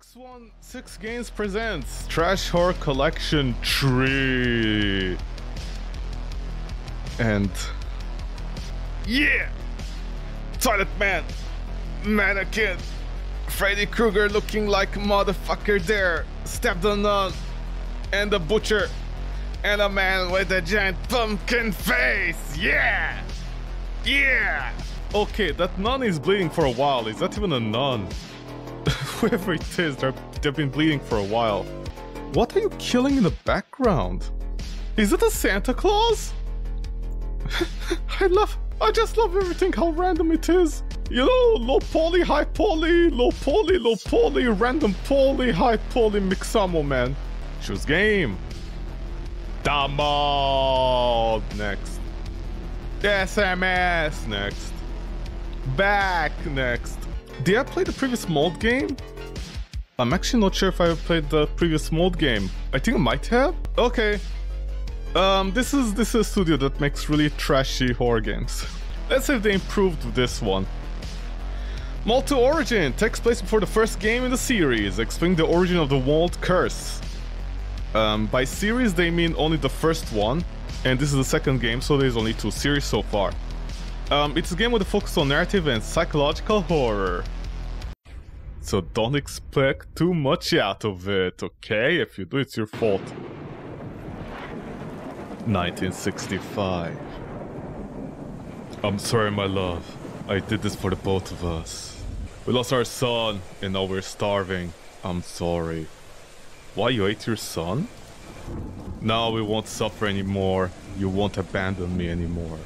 616 games presents Trash Horror Collection 3. And yeah! Toilet Man! Mannequin! Freddy Krueger looking like motherfucker there! Stepped on none! And a butcher! And a man with a giant pumpkin face! Yeah! Yeah! Okay, that nun is bleeding for a while. Is that even a nun? Whoever it is, they've been bleeding for a while. What are you killing in the background? Is it a Santa Claus? I just love everything, how random it is. You know, low poly, high poly, low poly, low poly, random poly, high poly, mixamo, man. Choose game. The Mold next. SMS next. Back next. Did I play the previous Mold game? I'm actually not sure if I played the previous Mold game. I think I might have. Okay. This is a studio that makes really trashy horror games. Let's see if they improved this one. Mold 2 Origin takes place before the first game in the series, explaining the origin of the Mold curse. By series they mean only the first one, and this is the second game, so there's only two series so far. It's a game with a focus on narrative and psychological horror. So don't expect too much out of it, okay? If you do, it's your fault. 1965. I'm sorry, my love. I did this for the both of us. We lost our son, and now we're starving. I'm sorry. Why, you ate your son? Now we won't suffer anymore. You won't abandon me anymore.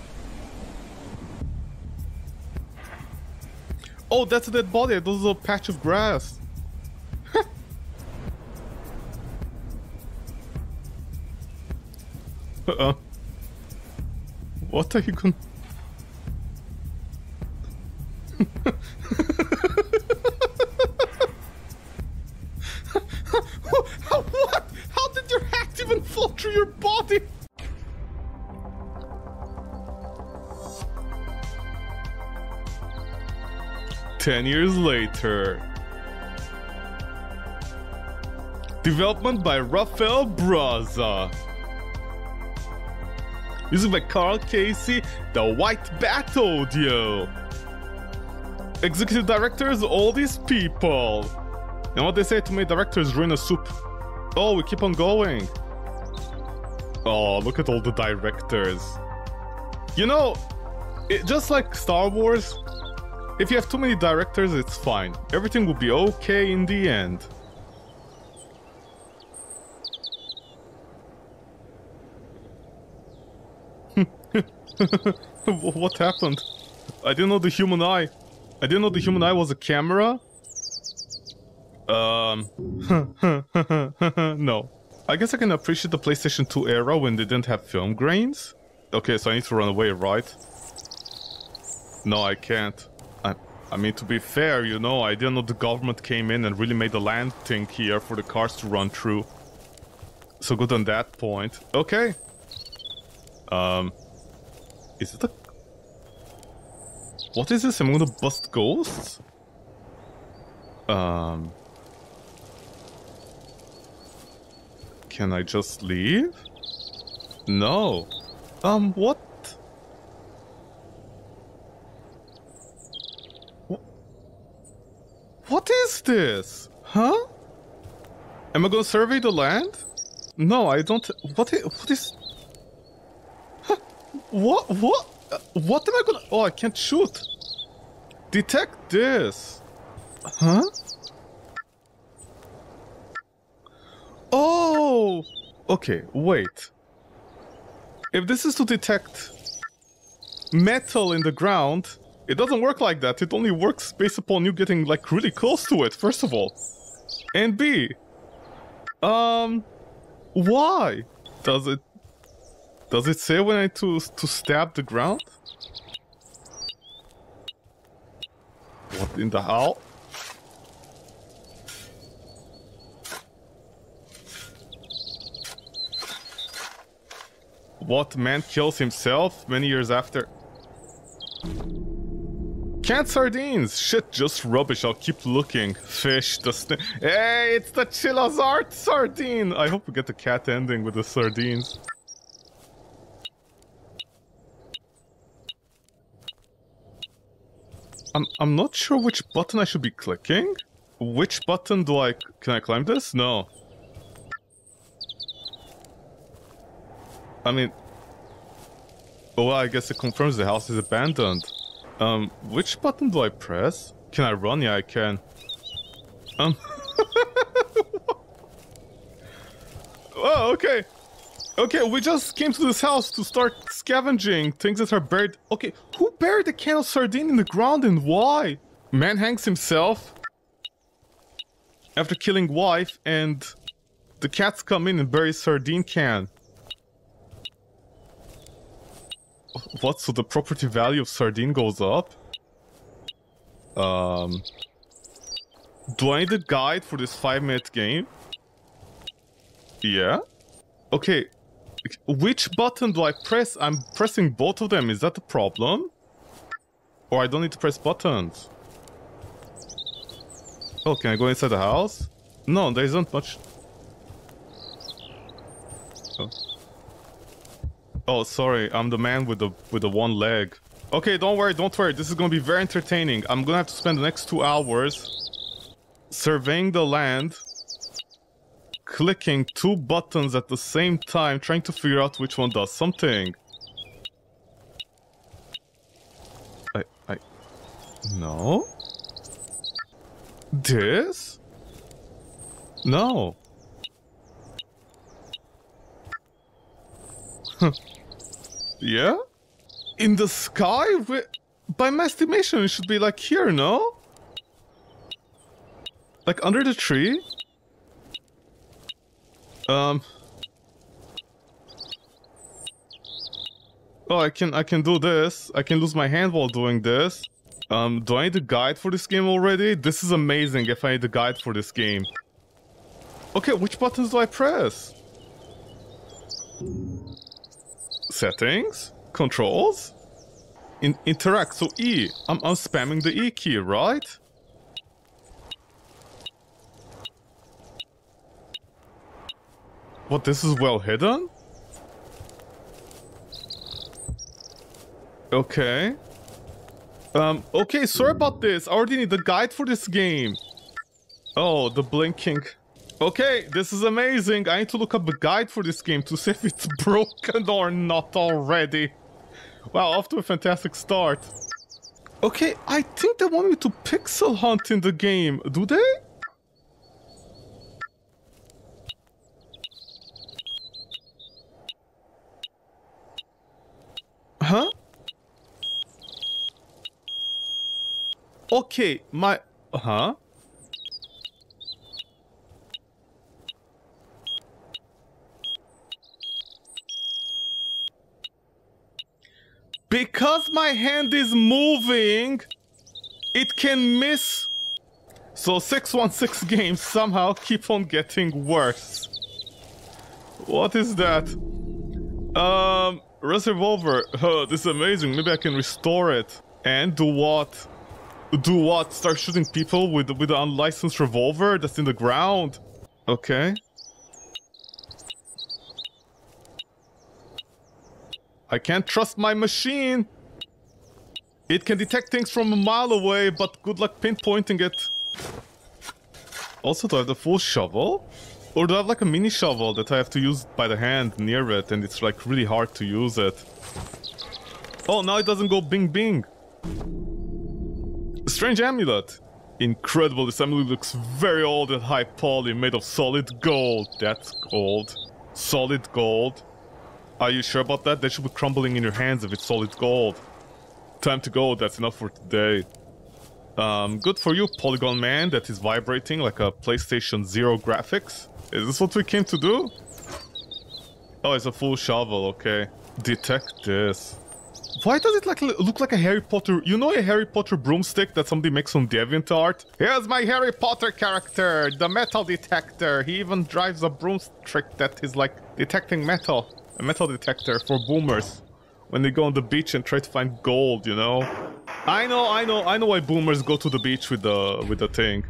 Oh, that's a dead body. That was a patch of grass. What are you gonna... What? How did your hat even fall through your body? Ten years later. Development by Rafael Brazza. Music by Carl Casey, The White Bat Audio. Executive directors, all these people. And what they say to me, directors ruin a soup. Oh, we keep on going. Oh, look at all the directors. You know, just like Star Wars, if you have too many directors, it's fine. Everything will be okay in the end. What happened? I didn't know the human eye. I didn't know the human eye was a camera. No. I guess I can appreciate the PlayStation 2 era when they didn't have film grains. Okay, so I need to run away, right? No, I can't. I mean, to be fair, you know, I didn't know the government came in and really made the land thing here for the cars to run through. So good on that point. Okay. Is it a... What is this? I'm gonna bust ghosts? Can I just leave? No. What? What is this? Huh? Am I gonna survey the land? No, I don't... What is... What am I gonna... Oh, I can't shoot. Detect this. Huh? Oh! Okay, wait. If this is to detect metal in the ground, it doesn't work like that. It only works based upon you getting, like, really close to it, first of all. And B... Why? Does it say when I need to stab the ground? What in the hell? What, man kills himself many years after? Canned sardines! Shit, just rubbish, I'll keep looking. Fish, the snake. Hey, it's the Chilazart sardine! I hope we get the cat ending with the sardines. I'm not sure which button I should be clicking. Which button do I... Can I climb this? No. I mean... Well, I guess it confirms the house is abandoned. Which button do I press? Can I run? Yeah, I can. Oh, okay. Okay, we just came to this house to start scavenging things that are buried. Okay, who buried a can of sardine in the ground and why? Man hangs himself after killing wife and the cats come in and bury sardine can. What? So the property value of sardine goes up? Do I need a guide for this 5-minute game? Yeah? Okay. Which button do I press? I'm pressing both of them. Is that the problem? Or I don't need to press buttons? Oh, can I go inside the house? No, there isn't much... Oh. Oh, sorry, I'm the man with the one leg. Okay, don't worry, this is gonna be very entertaining. I'm gonna have to spend the next 2 hours surveying the land, clicking 2 buttons at the same time, trying to figure out which one does something. I... No? This? No. Yeah? In the sky? By my estimation, it should be like here, no? Like under the tree? Oh, I can do this. I can lose my hand while doing this. Do I need a guide for this game already? This is amazing if I need a guide for this game. Okay, which buttons do I press? Settings, controls, interact, so E. I'm spamming the E key, right? What, this is well hidden? Okay. Okay, sorry about this. I already need a guide for this game. Oh, the blinking. Okay, this is amazing. I need to look up a guide for this game to see if it's broken or not already. Wow, off to a fantastic start. Okay, I think they want me to pixel hunt in the game, do they? Huh? Okay, my... Huh? Because my hand is moving, it can miss. So 616 games somehow keep on getting worse. What is that? Revolver. Oh, this is amazing. Maybe I can restore it. And do what? Do what? Start shooting people with the unlicensed revolver that's in the ground. Okay. I can't trust my machine! It can detect things from a mile away, but good luck pinpointing it. Also, do I have the full shovel? Or do I have like a mini shovel that I have to use by the hand near it and it's like really hard to use it? Oh, now it doesn't go bing bing! Strange amulet! Incredible, this amulet looks very old and high poly, made of solid gold. That's gold. Solid gold. Are you sure about that? That should be crumbling in your hands if it's solid gold. Time to go, that's enough for today. Good for you, Polygon Man, that is vibrating like a PlayStation Zero graphics. Is this what we came to do? Oh, it's a full shovel, okay. Detect this. Why does it like look like a Harry Potter... You know a Harry Potter broomstick that somebody makes on DeviantArt? Here's my Harry Potter character, the metal detector. He even drives a broomstick that is like detecting metal. A metal detector for boomers when they go on the beach and try to find gold, you know? I know why boomers go to the beach with the thing,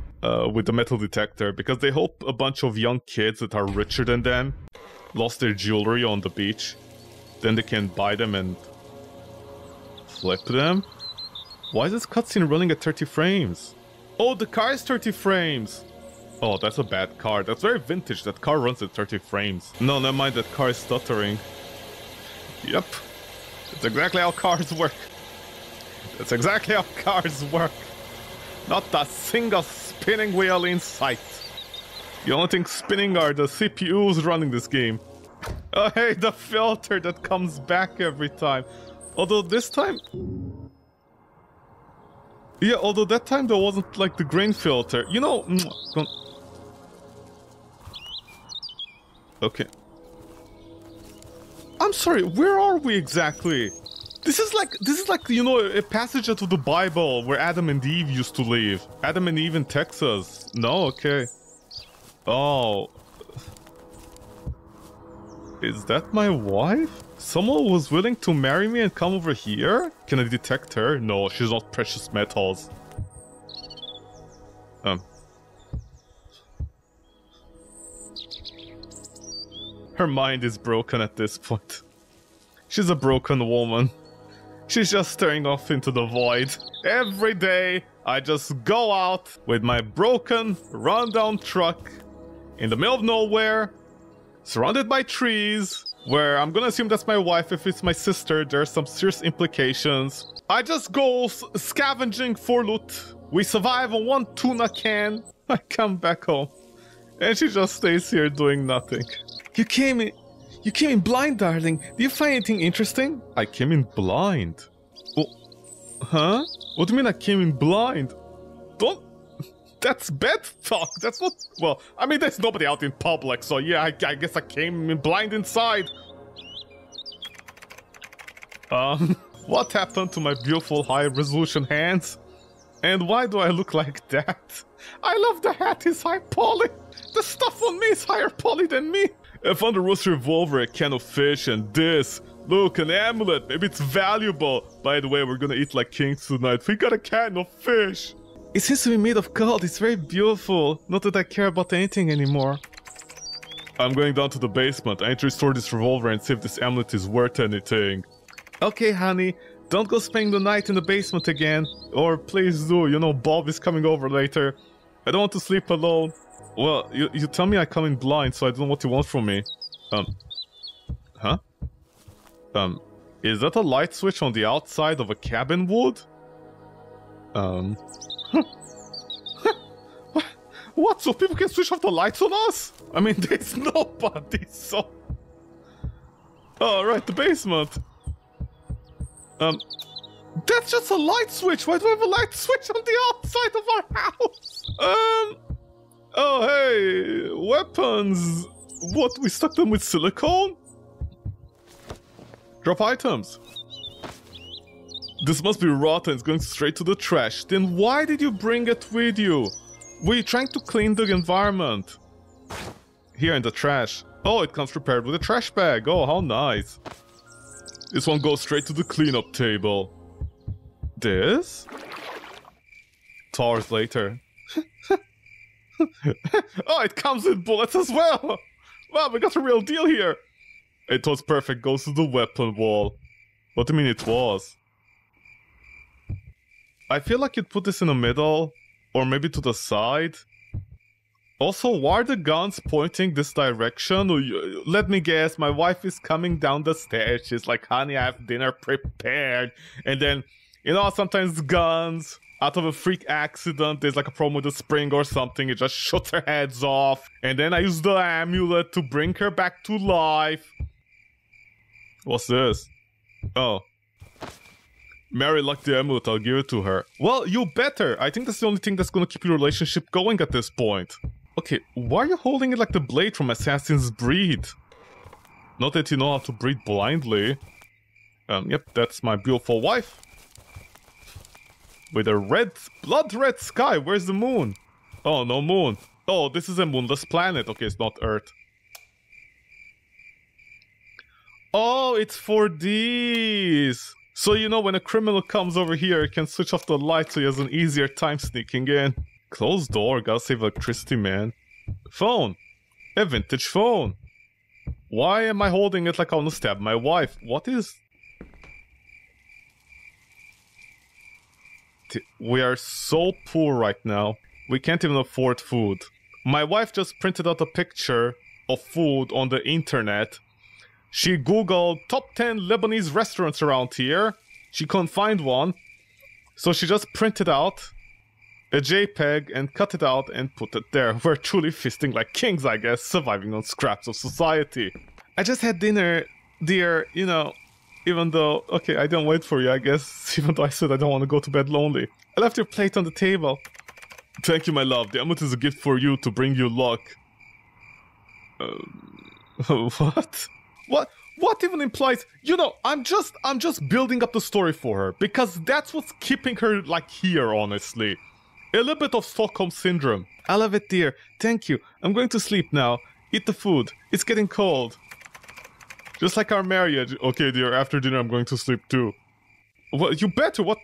with the metal detector, because they hope a bunch of young kids that are richer than them lost their jewelry on the beach. Then they can buy them and flip them. Why is this cutscene running at 30 frames? Oh, the car is 30 frames! Oh, that's a bad car. That's very vintage. That car runs at 30 frames. No, never mind. That car is stuttering. Yep. That's exactly how cars work. That's exactly how cars work. Not a single spinning wheel in sight. The only thing spinning are the CPUs running this game. Oh, hey, the filter that comes back every time. Although this time... Yeah, although that time there wasn't, like, the grain filter. You know... Okay. I'm sorry, where are we exactly? This is like, you know, a passage out of the Bible where Adam and Eve used to live. Adam and Eve in Texas. No, okay. Oh. Is that my wife? Someone was willing to marry me and come over here? Can I detect her? No, she's not precious metals. Her mind is broken at this point. She's a broken woman. She's just staring off into the void. Every day, I just go out with my broken, run-down truck in the middle of nowhere, surrounded by trees, where I'm gonna assume that's my wife. If it's my sister, there's some serious implications. I just go scavenging for loot. We survive on one tuna can. I come back home, and she just stays here doing nothing. You came in blind, darling. Do you find anything interesting? I came in blind? Oh, huh? What do you mean I came in blind? Don't... That's bad talk. That's not... Well, I mean, there's nobody out in public, so yeah, I guess I came in blind inside. What happened to my beautiful high-resolution hands? And why do I look like that? I love the hat. It's high poly. The stuff on me is higher poly than me. I found a rusty revolver, a can of fish, and this. Look, an amulet. Maybe it's valuable. By the way, we're gonna eat like kings tonight. We got a can of fish. It seems to be made of gold. It's very beautiful. Not that I care about anything anymore. I'm going down to the basement. I need to restore this revolver and see if this amulet is worth anything. Okay, honey. Don't go spending the night in the basement again. Or please do. You know, Bob is coming over later. I don't want to sleep alone. Well, you tell me I come in blind, so I don't know what you want from me. Huh? Is that a light switch on the outside of a cabin wood? What? So people can switch off the lights on us? I mean, there's nobody, so... Oh, right, the basement. That's just a light switch. Why do I have a light switch on the outside of our house? Oh, hey, weapons. What, we stuck them with silicone? Drop items. This must be rotten. It's going straight to the trash. Then why did you bring it with you? Were you trying to clean the environment? Here in the trash. Oh, it comes prepared with a trash bag. Oh, how nice. This one goes straight to the cleanup table. This? 2 hours later. Oh, it comes with bullets as well! Wow, we got a real deal here! It was perfect, goes to the weapon wall. What do you mean it was? I feel like you'd put this in the middle, or maybe to the side. Also, why are the guns pointing this direction? Let me guess, my wife is coming down the stairs. She's like, honey, I have dinner prepared. And then, you know, sometimes guns... Out of a freak accident, there's like a problem with a spring or something. It just shuts her heads off. And then I use the amulet to bring her back to life. What's this? Oh. Mary luck the amulet, I'll give it to her. Well, you better. I think that's the only thing that's gonna keep your relationship going at this point. Okay, why are you holding it like the blade from Assassin's Creed? Not that you know how to breathe blindly. Yep, that's my beautiful wife. With a red, blood-red sky. Where's the moon? Oh, no moon. Oh, this is a moonless planet. Okay, it's not Earth. Oh, it's for these. So, you know, when a criminal comes over here, he can switch off the light so he has an easier time sneaking in. Closed door, gotta save electricity, man. Phone. A vintage phone. Why am I holding it like I want to stab my wife? What is... We are so poor right now. We can't even afford food. My wife just printed out a picture of food on the internet. She googled top 10 Lebanese restaurants around here. She couldn't find one. So she just printed out a JPEG and cut it out and put it there. We're truly feasting like kings, I guess, surviving on scraps of society. I just had dinner, dear, you know, even though... Okay, I didn't wait for you, I guess, even though I said I don't want to go to bed lonely. I left your plate on the table. Thank you, my love. The amulet is a gift for you to bring you luck. What? What even implies... You know, I'm just building up the story for her, because that's what's keeping her, like, here, honestly. A little bit of Stockholm Syndrome. I love it, dear. Thank you. I'm going to sleep now. Eat the food. It's getting cold. Just like our marriage. Okay, dear, after dinner I'm going to sleep too. Well, you better, what?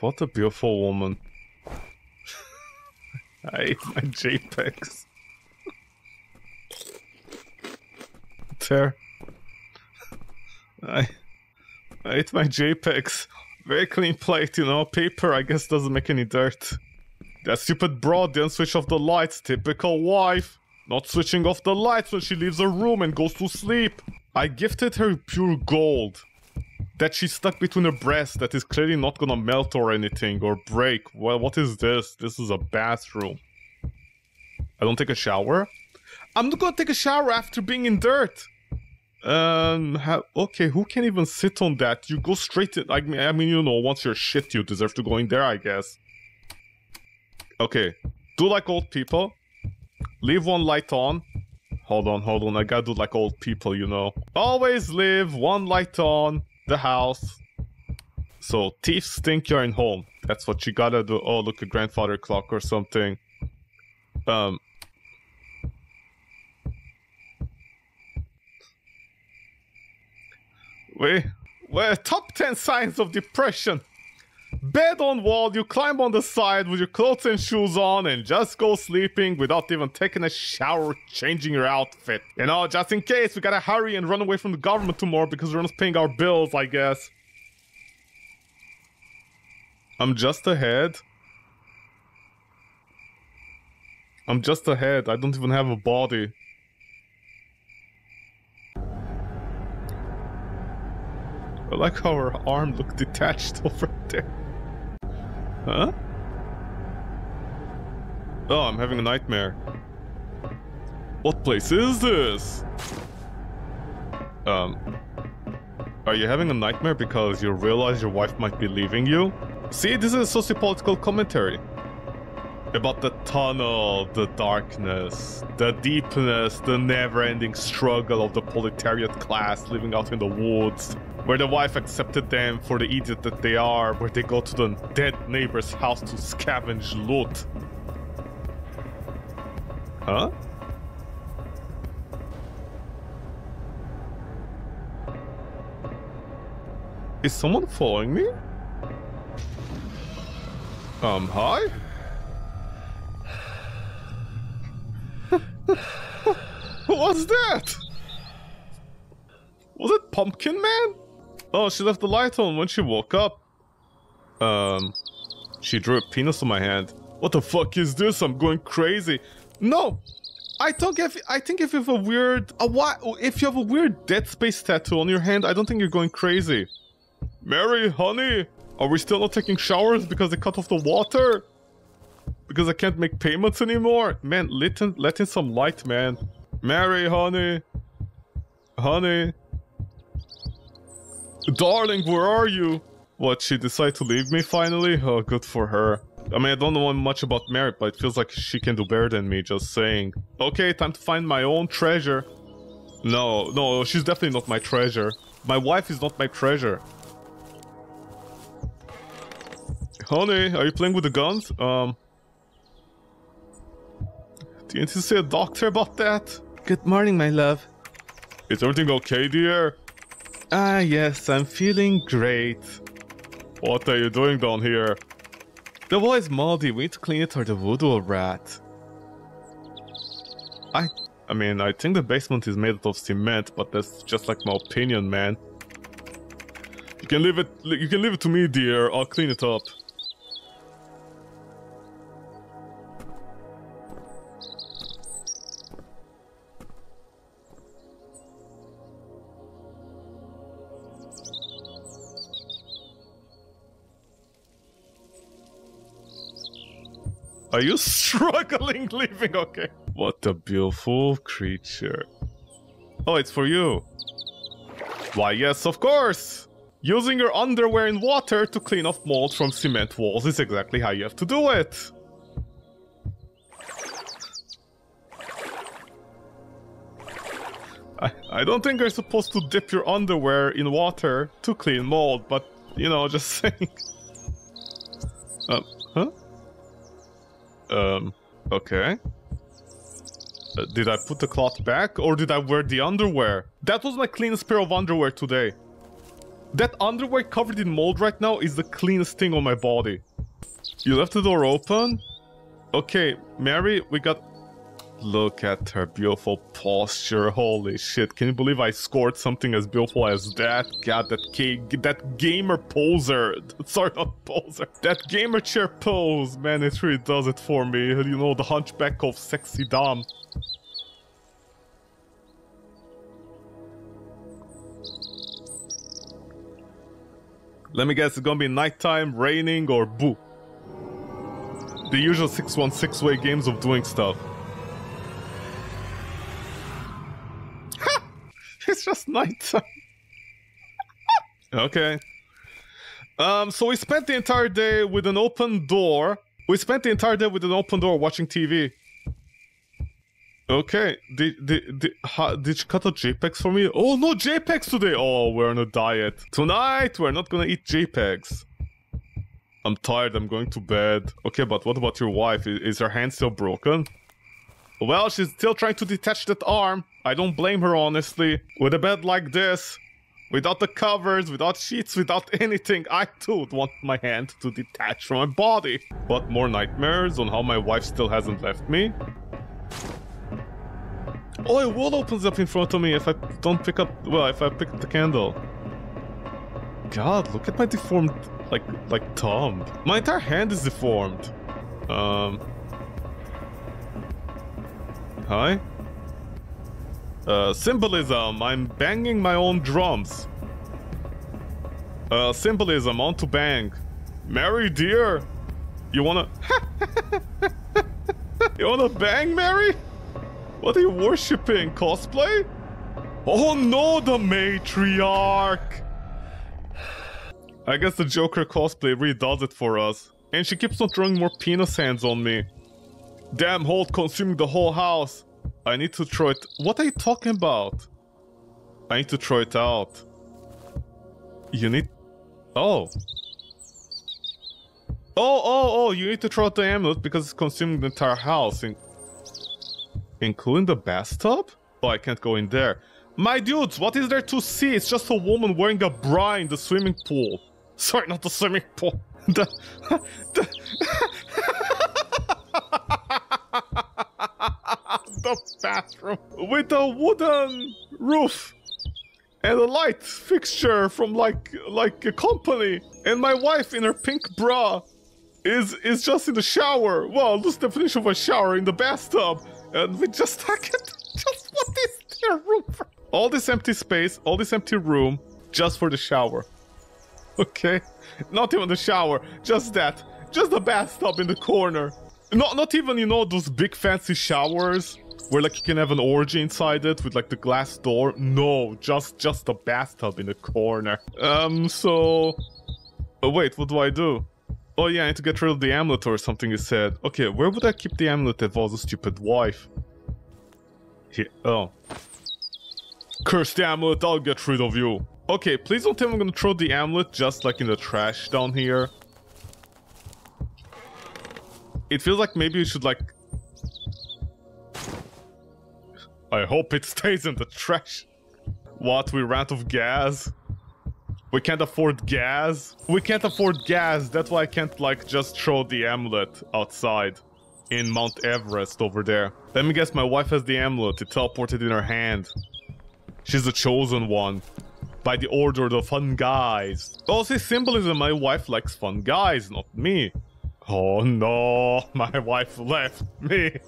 What a beautiful woman. I hate my JPEGs. There. I hate my JPEGs. Very clean plate, you know. Paper, I guess, doesn't make any dirt. That stupid broad didn't switch off the lights. Typical wife. Not switching off the lights when she leaves her room and goes to sleep. I gifted her pure gold that she stuck between her breasts, that is clearly not gonna melt or anything, or break. Well, what is this? This is a bathroom. I don't take a shower? I'm not gonna take a shower after being in dirt! Okay, who can even sit on that? You go straight in, I mean, you know, once you're shit, you deserve to go in there, I guess. Okay, do like old people. Leave one light on. Hold on, I gotta do like old people, you know. Always leave one light on. The house. So thieves think you're in home. That's what you gotta do. Oh, look, a grandfather clock or something. We're top 10 signs of depression. Bed on wall, you climb on the side with your clothes and shoes on and just go sleeping without even taking a shower, changing your outfit. You know, just in case, we gotta hurry and run away from the government tomorrow because we're not paying our bills, I guess. I'm just a head. I don't even have a body. I like how her arm looked detached over there. Huh? Oh, I'm having a nightmare. What place is this? Are you having a nightmare because you realize your wife might be leaving you? See, this is a sociopolitical commentary about the tunnel, the darkness, the deepness, the never-ending struggle of the proletariat class living out in the woods, where the wife accepted them for the idiot that they are, where they go to the dead neighbor's house to scavenge loot. Huh? Is someone following me? Hi? What's that? Was it Pumpkin Man? Oh, she left the light on when she woke up. She drew a penis on my hand. What the fuck is this? I'm going crazy. No, I think if you have a weird Dead Space tattoo on your hand, I don't think you're going crazy. Mary, honey, are we still not taking showers because they cut off the water? Because I can't make payments anymore? Man, let in some light, man. Mary, honey. Honey. Darling, where are you? What, she decided to leave me finally? Oh, good for her. I mean, I don't know much about Mary, but it feels like she can do better than me, just saying. Okay, time to find my own treasure. No, no, she's definitely not my treasure. My wife is not my treasure. Honey, are you playing with the guns? Didn't you see a doctor about that? Good morning, my love. Is everything okay, dear? Ah, yes, I'm feeling great. What are you doing down here? The wall is moldy. We need to clean it or the wood will rot. I mean, I think the basement is made out of cement, but that's just like my opinion, man. You can leave it to me, dear. I'll clean it up. Are you struggling leaving? Okay. What a beautiful creature. Oh, it's for you. Why, yes, of course. Using your underwear in water to clean off mold from cement walls is exactly how you have to do it. I don't think you're supposed to dip your underwear in water to clean mold, but, you know, just saying. Huh? Okay. Did I put the cloth back or did I wear the underwear? That was my cleanest pair of underwear today. That underwear covered in mold right now is the cleanest thing on my body. You left the door open? Okay, Mary, we got... Look at her beautiful posture. Holy shit, can you believe I scored something as beautiful as that? God, that gamer poser. Sorry, not poser. That gamer chair pose. Man, it really does it for me. You know, the hunchback of sexy dom. Let me guess, it's gonna be nighttime, raining, or boo. The usual 616 way games of doing stuff. Ha! It's just nighttime. Okay. So we spent the entire day with an open door. Watching TV. Okay, did you cut out JPEGs for me? Oh, no JPEGs today! Oh, we're on a diet. Tonight, we're not gonna eat JPEGs. I'm tired, I'm going to bed. Okay, but what about your wife? Is her hand still broken? Well, she's still trying to detach that arm. I don't blame her, honestly. With a bed like this, without the covers, without sheets, without anything, I too want my hand to detach from my body. But more nightmares on how my wife still hasn't left me. Oh, a wall opens up in front of me if I don't pick up... Well, if I pick up the candle. God, look at my deformed... Like thumb. My entire hand is deformed. Hi? Symbolism. I'm banging my own drums. Symbolism. On to bang. Mary, dear. You wanna... You wanna bang, Mary? What are you worshipping? Cosplay? Oh no, the matriarch! I guess the Joker cosplay really does it for us. And she keeps on throwing more penis hands on me. Damn hold consuming the whole house. I need to throw it... What are you talking about? I need to throw it out. You need... Oh. Oh, you need to throw out the amulet because it's consuming the entire house. Including the bathtub? Oh, I can't go in there. My dudes, what is there to see? It's just a woman wearing a bra in the swimming pool. Sorry, not the swimming pool. The bathroom with a wooden roof and a light fixture from like a company. And my wife in her pink bra is just in the shower. Well, loose definition of a shower, in the bathtub. And we just what is their room for? All this empty space, all this empty room, just for the shower. Okay, not even the shower, just that, just the bathtub in the corner. Not even, you know, those big fancy showers where like you can have an orgy inside it with like the glass door. No, just the bathtub in the corner. So, oh, wait, what do I do? Oh yeah, I need to get rid of the amulet or something, you said. Okay, where would I keep the amulet if I was a stupid wife? Here, oh. Cursed amulet, I'll get rid of you. Okay, please don't tell me I'm gonna throw the amulet just like in the trash down here. It feels like maybe you should like... I hope it stays in the trash. What, we ran out of gas? We can't afford gas? We can't afford gas, that's why I can't like just throw the amulet outside. In Mount Everest over there. Let me guess, my wife has the amulet. It teleported in her hand. She's the chosen one. By the order of the fun guys. Oh, see, symbolism. My wife likes fun guys, not me. Oh no, my wife left me.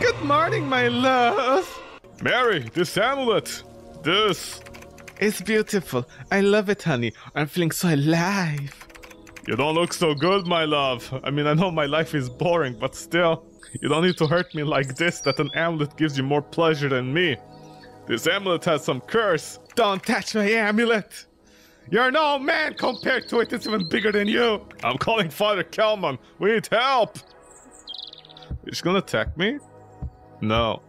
Good morning, my love. Mary, this amulet. This. It's beautiful. I love it, honey. I'm feeling so alive. You don't look so good, my love. I mean, I know my life is boring, but still. You don't need to hurt me like this, that an amulet gives you more pleasure than me. This amulet has some curse. Don't touch my amulet. You're no man compared to it. It's even bigger than you. I'm calling Father Kalman. We need help. Is she gonna attack me? No.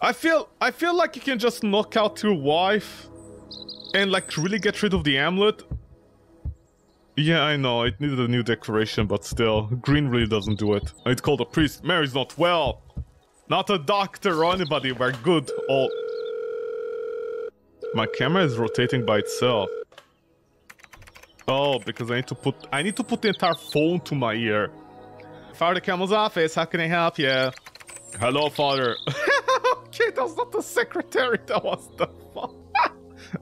I feel like you can just knock out your wife and like really get rid of the amulet. Yeah, I know, it needed a new decoration, but still, green really doesn't do it. I need to call the priest. Mary's not well. Not a doctor or anybody, we're good. Oh. My camera is rotating by itself. Oh, because I need to put the entire phone to my ear. Father Camel's office, how can I help you? Hello, Father. Okay, that was not the secretary, that was the phone.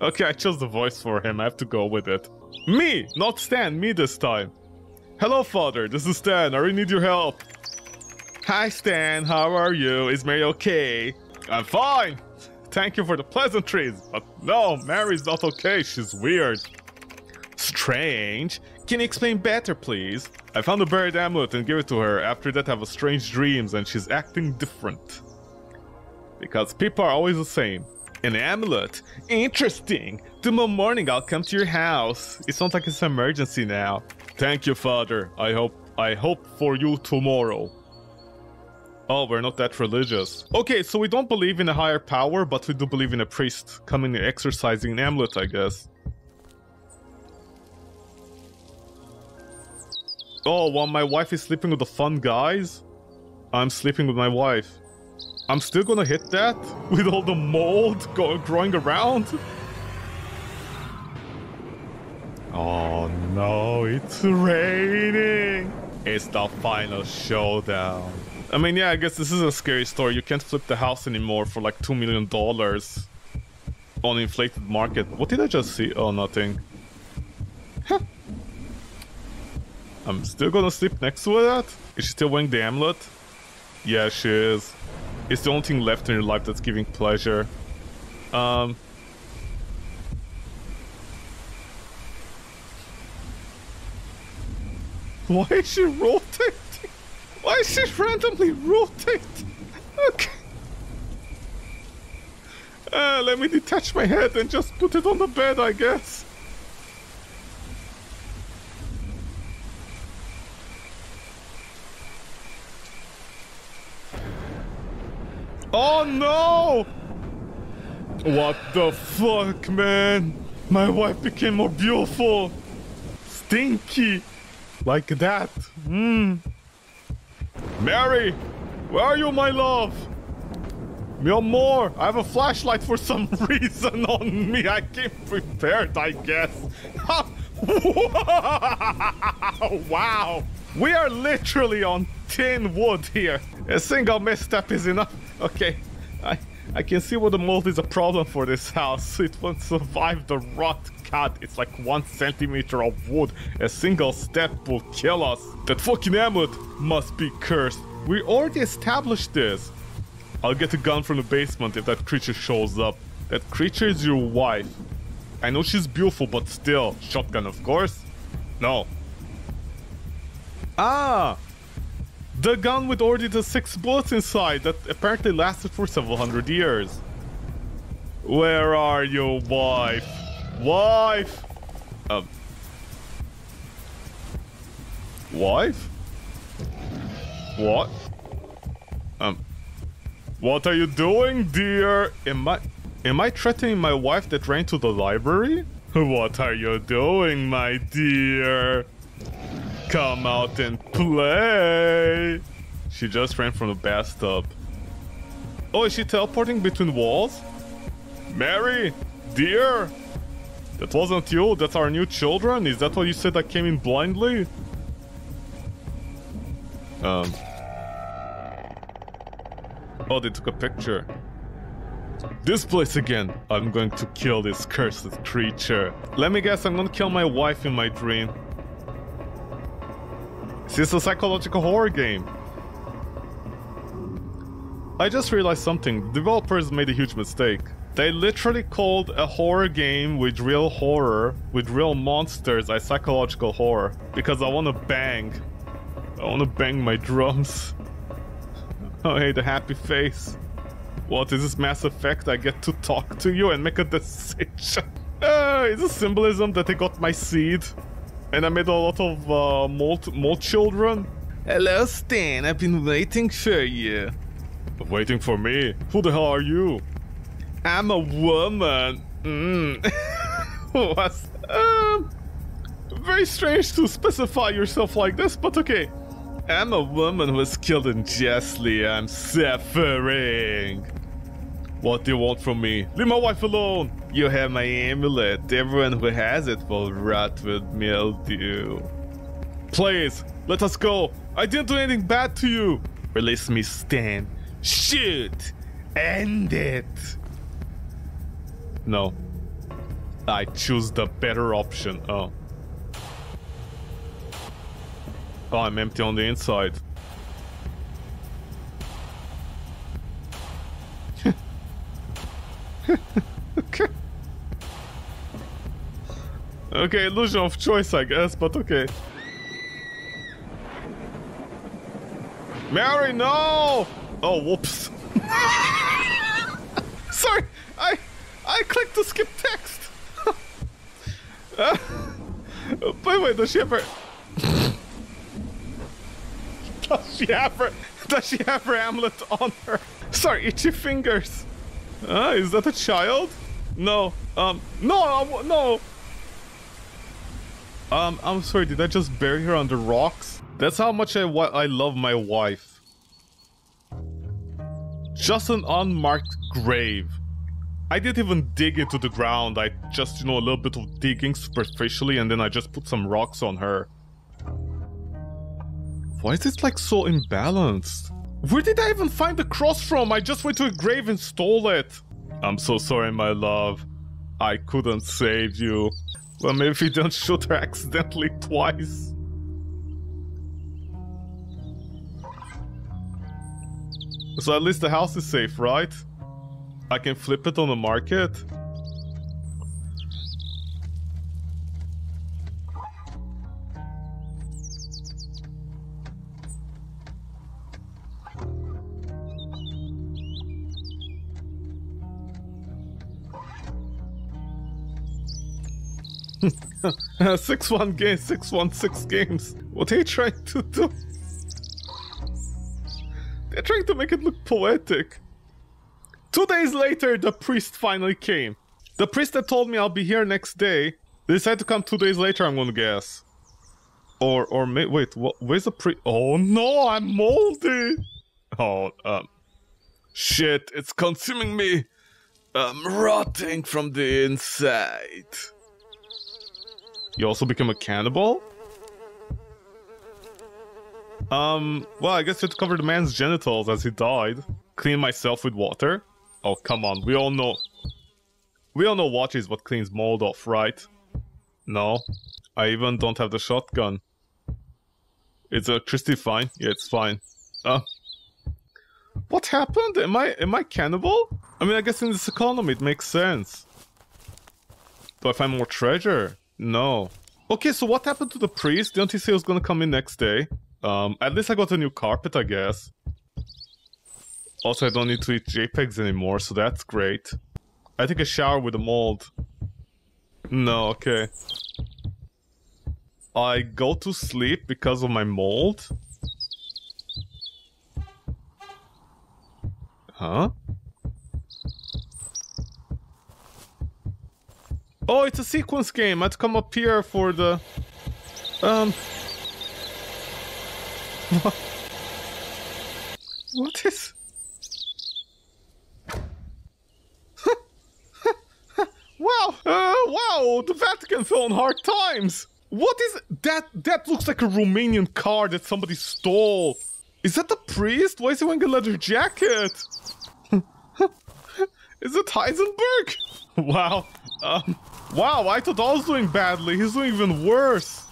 Okay, I chose the voice for him, I have to go with it. Me, not Stan, me this time. Hello, Father, this is Stan, I really need your help. Hi, Stan, how are you? Is Mary okay? I'm fine. Thank you for the pleasantries, but no, Mary's not okay, she's weird. Strange? Can you explain better, please? I found a buried amulet and gave it to her. After that, I have strange dreams and she's acting different. Because people are always the same. An amulet? Interesting! Tomorrow morning I'll come to your house. It sounds like it's an emergency now. Thank you, Father. I hope for you tomorrow. Oh, we're not that religious. Okay, so we don't believe in a higher power, but we do believe in a priest coming and exercising an amulet, I guess. Oh, while my wife is sleeping with the fun guys, I'm sleeping with my wife. I'm still gonna hit that with all the mold growing around. Oh no, it's raining. It's the final showdown. I mean, yeah, I guess this is a scary story. You can't flip the house anymore for like $2 million on inflated market. What did I just see? Oh, nothing. Huh. I'm still gonna sleep next to that? Is she still wearing the amulet? Yeah, she is. It's the only thing left in your life that's giving pleasure. Why is she rotating? Why is she randomly rotating? Okay. Let me detach my head and just put it on the bed, I guess. Oh no! What the fuck, man? My wife became more beautiful. Stinky. Like that. Mary! Where are you, my love? You're more. I have a flashlight for some reason on me. I came prepared, I guess. Wow. We are literally on tin wood here. A single misstep is enough. Okay, I can see where the mold is a problem for this house. It won't survive the rot. God, it's like 1 centimeter of wood. A single step will kill us. That fucking amulet must be cursed. We already established this. I'll get a gun from the basement if that creature shows up. That creature is your wife. I know she's beautiful, but still. Shotgun, of course. No. Ah! The gun with already the 6 bullets inside that apparently lasted for several hundred years. Where are you, wife? Wife! Wife? What? What are you doing, dear? Am I threatening my wife that ran to the library? What are you doing, my dear? Come out and play. She just ran from the bathtub. Oh, is she teleporting between walls? Mary, dear. That wasn't you, that's our new children. Is that why you said I came in blindly? Oh, they took a picture. This place again. I'm going to kill this cursed creature. Let me guess, I'm gonna kill my wife in my dream. Is this a psychological horror game? I just realized something. Developers made a huge mistake. They literally called a horror game with real horror, with real monsters, a psychological horror. Because I wanna bang. I wanna bang my drums. Oh, hey, the happy face. What is this Mass Effect? I get to talk to you and make a decision. It's a symbolism that they got my seed. And I made a lot of mold children. Hello, Stan. I've been waiting for you. Waiting for me? Who the hell are you? I'm a woman. What's very strange to specify yourself like this, but okay. I'm a woman who was killed unjustly. I'm suffering. What do you want from me? Leave my wife alone. You have my amulet. Everyone who has it will rot with mildew. Please, let us go. I didn't do anything bad to you. Release me, Stan. Shoot. End it. No. I choose the better option. Oh. Oh, I'm empty on the inside. Okay. Okay, illusion of choice, I guess, but okay. Mary, no! Oh, whoops. Sorry, I clicked to skip text. By the way, does she ever... Does she have her amulet on her? Sorry, itchy fingers. Is that a child? No. No. I'm sorry. Did I just bury her under rocks? That's how much I love my wife. Just an unmarked grave. I didn't even dig into the ground. I just, you know, a little bit of digging superficially, and then I just put some rocks on her. Why is it like so imbalanced? Where did I even find the cross from? I just went to a grave and stole it. I'm so sorry, my love. I couldn't save you. Well, maybe if you don't shoot her accidentally twice. So at least the house is safe, right? I can flip it on the market. Six 616 games. What are you trying to do? They're trying to make it look poetic. 2 days later, the priest finally came. The priest that told me I'll be here next day, they decided to come 2 days later, I'm gonna guess. Or wait, what, where's the priest? Oh no, I'm moldy! Oh, shit, it's consuming me. I'm rotting from the inside. You also become a cannibal? Well, I guess you have to cover the man's genitals as he died. Clean myself with water. Oh, come on. We all know what is what cleans mold off, right? No. I even don't have the shotgun. It's electricity fine? Yeah, it's fine. What happened? Am I cannibal? I mean, I guess in this economy it makes sense. Do I find more treasure? No. Okay, so what happened to the priest? Didn't he say he was gonna come in next day? At least I got a new carpet, I guess. Also, I don't need to eat JPEGs anymore, so that's great. I take a shower with the mold. No, okay. I go to sleep because of my mold? Huh? Oh, it's a sequence game. I'd come up here for the... What is... Wow! Wow! The Vatican fell on hard times! What is... That looks like a Romanian car that somebody stole. Is that the priest? Why is he wearing a leather jacket? Is it Heisenberg? Wow. Wow, I thought I was doing badly. He's doing even worse.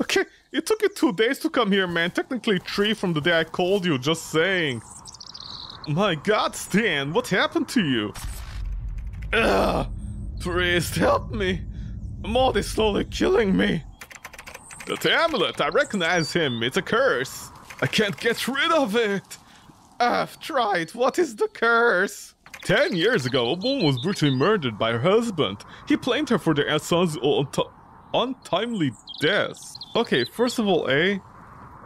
Okay, it took you 2 days to come here, man. Technically 3 from the day I called you, just saying. My God, Stan, what happened to you? Ugh, priest, help me. Maud is slowly killing me. That amulet, I recognize him. It's a curse. I can't get rid of it. I've tried. What is the curse? 10 years ago, a woman was brutally murdered by her husband. He blamed her for their son's untimely death. Okay, first of all, A,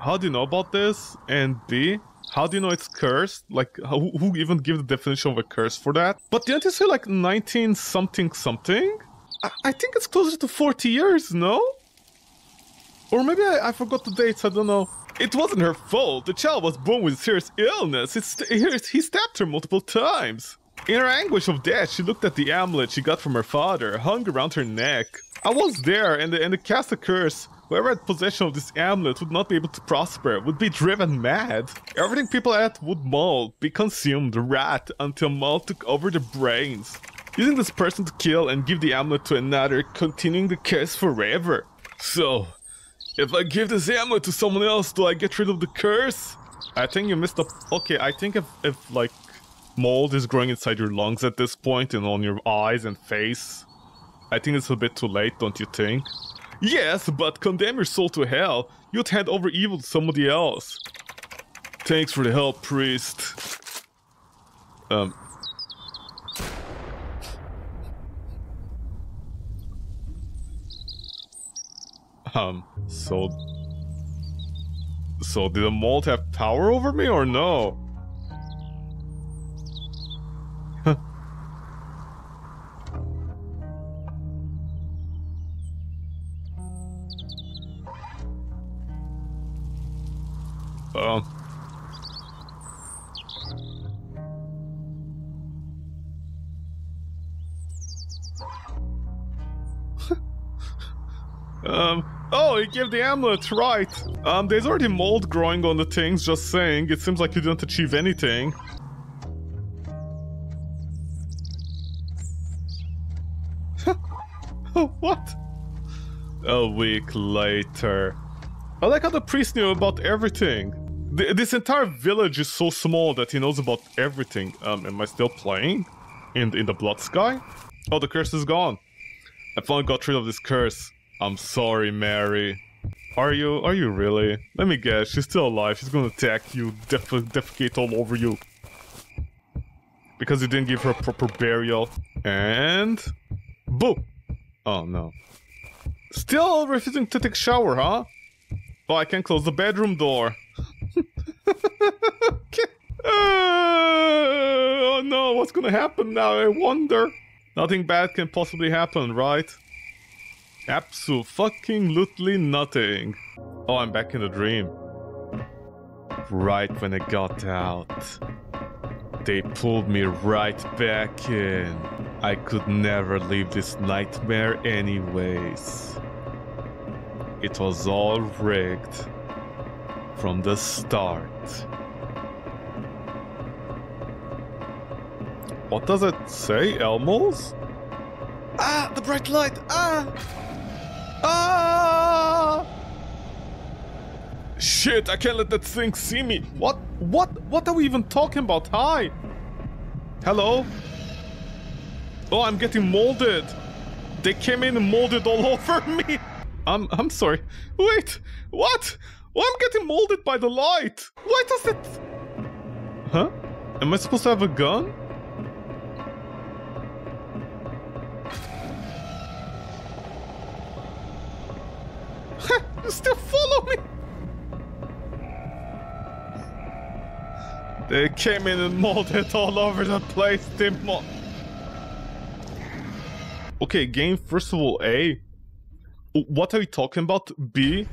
how do you know about this? And B, how do you know it's cursed? Like, who even gave the definition of a curse for that? But didn't you say like 19-something-something? I think it's closer to 40 years, no? Or maybe I forgot the dates, I don't know. It wasn't her fault. The child was born with serious illness. He stabbed her multiple times. In her anguish of death, she looked at the amulet she got from her father, hung around her neck. I was there, and it cast a curse. Whoever had possession of this amulet would not be able to prosper, would be driven mad. Everything people had would mold, be consumed, rot, until mold took over their brains. Using this person to kill and give the amulet to another, continuing the curse forever. So, if I give this amulet to someone else, do I get rid of the curse? I think you missed up. Okay, I think if like, mold is growing inside your lungs at this point and on your eyes and face, I think it's a bit too late, don't you think? Yes, but condemn your soul to hell. You'd hand over evil to somebody else. Thanks for the help, priest. So did the mold have power over me or no? Oh, he gave the amulet, right. There's already mold growing on the things, just saying. It seems like you didn't achieve anything. What? A week later. I like how the priest knew about everything. This entire village is so small that he knows about everything. Am I still playing? In the blood sky? Oh, the curse is gone. I finally got rid of this curse. I'm sorry, Mary. Are you really? Let me guess, she's still alive. She's gonna attack you, defecate all over you. Because you didn't give her a proper burial. And... boom! Oh, no. Still refusing to take a shower, huh? Oh, I can't close the bedroom door. Okay. Oh, no, what's gonna happen now? I wonder. Nothing bad can possibly happen, right? Absolutely nothing. Oh, I'm back in the dream. Right when I got out, they pulled me right back in. I could never leave this nightmare anyways. It was all rigged from the start. What does it say, Elmo's? Ah, the bright light! Ah! Ah! Shit, I can't let that thing see me. What are we even talking about? Hi. Hello? Oh, I'm getting molded. They came in and molded all over me. I'm sorry. Wait. What? Well, I'm getting molded by the light. Why does it? Huh? Am I supposed to have a gun? You still follow me? They came in and molded all over the place. Okay, game, first of all, A. What are you talking about? B.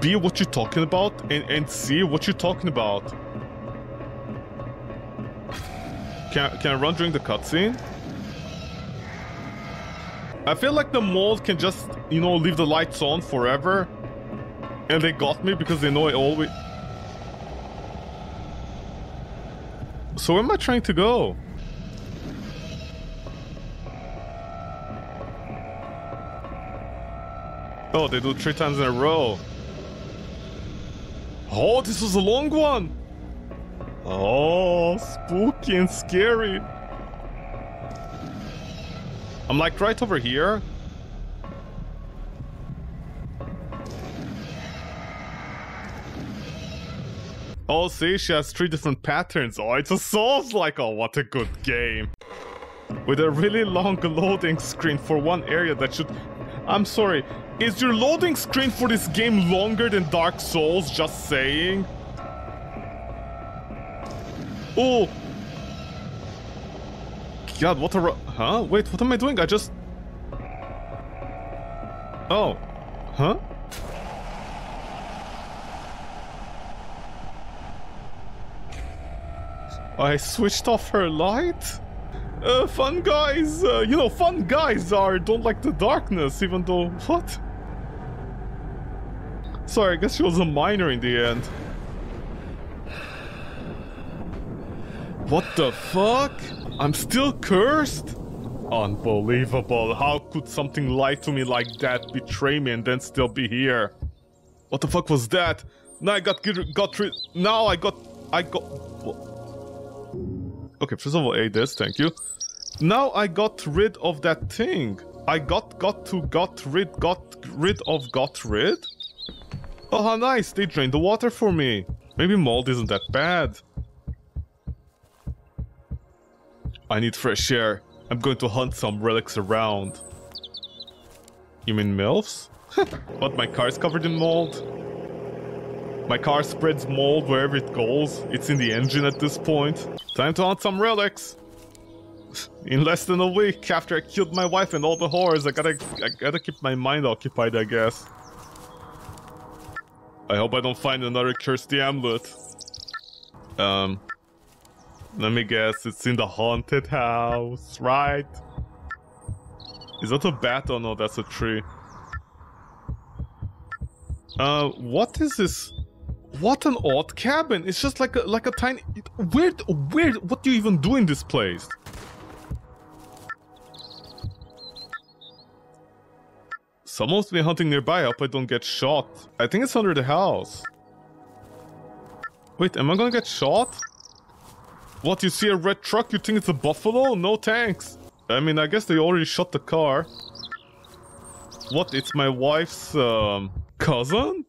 B, what you talking about? And C, what you talking about? Can I run during the cutscene? I feel like the mold can just, you know, leave the lights on forever. And they got me because they know I always... So where am I trying to go? Oh, they do 3 times in a row. Oh, this was a long one. Oh, spooky and scary. I'm like right over here. Oh, see, she has 3 different patterns. Oh, it's a Souls-like. Oh, what a good game. With a really long loading screen for one area that should... I'm sorry. Is your loading screen for this game longer than Dark Souls? Just saying. Oh. God, what a... Huh? Wait, what am I doing? I just... Oh. Huh? I switched off her light? Fun guys, you know, fun guys don't like the darkness, even though, what? Sorry, I guess she was a minor in the end. What the fuck? I'm still cursed? Unbelievable, how could something lie to me like that, betray me and then still be here? What the fuck was that? Now I got rid- Now I got- Okay, first of all, A this, thank you. Now I got rid of that thing. I got rid of. Oh, how nice, they drained the water for me. Maybe mold isn't that bad. I need fresh air. I'm going to hunt some relics around. You mean MILFs? What, my car's covered in mold? My car spreads mold wherever it goes. It's in the engine at this point. Time to hunt some relics. In less than a week after I killed my wife and all the horrors, I gotta keep my mind occupied, I guess. I hope I don't find another cursed amulet. Let me guess, it's in the haunted house, right? Is that a bat? Oh no, that's a tree. What is this? What an odd cabin! It's just like a tiny... Weird, what do you even do in this place? Someone's been hunting nearby, I hope I don't get shot. I think it's under the house. Wait, am I gonna get shot? What, you see a red truck, you think it's a buffalo? No thanks! I mean, I guess they already shot the car. What, it's my wife's, cousin?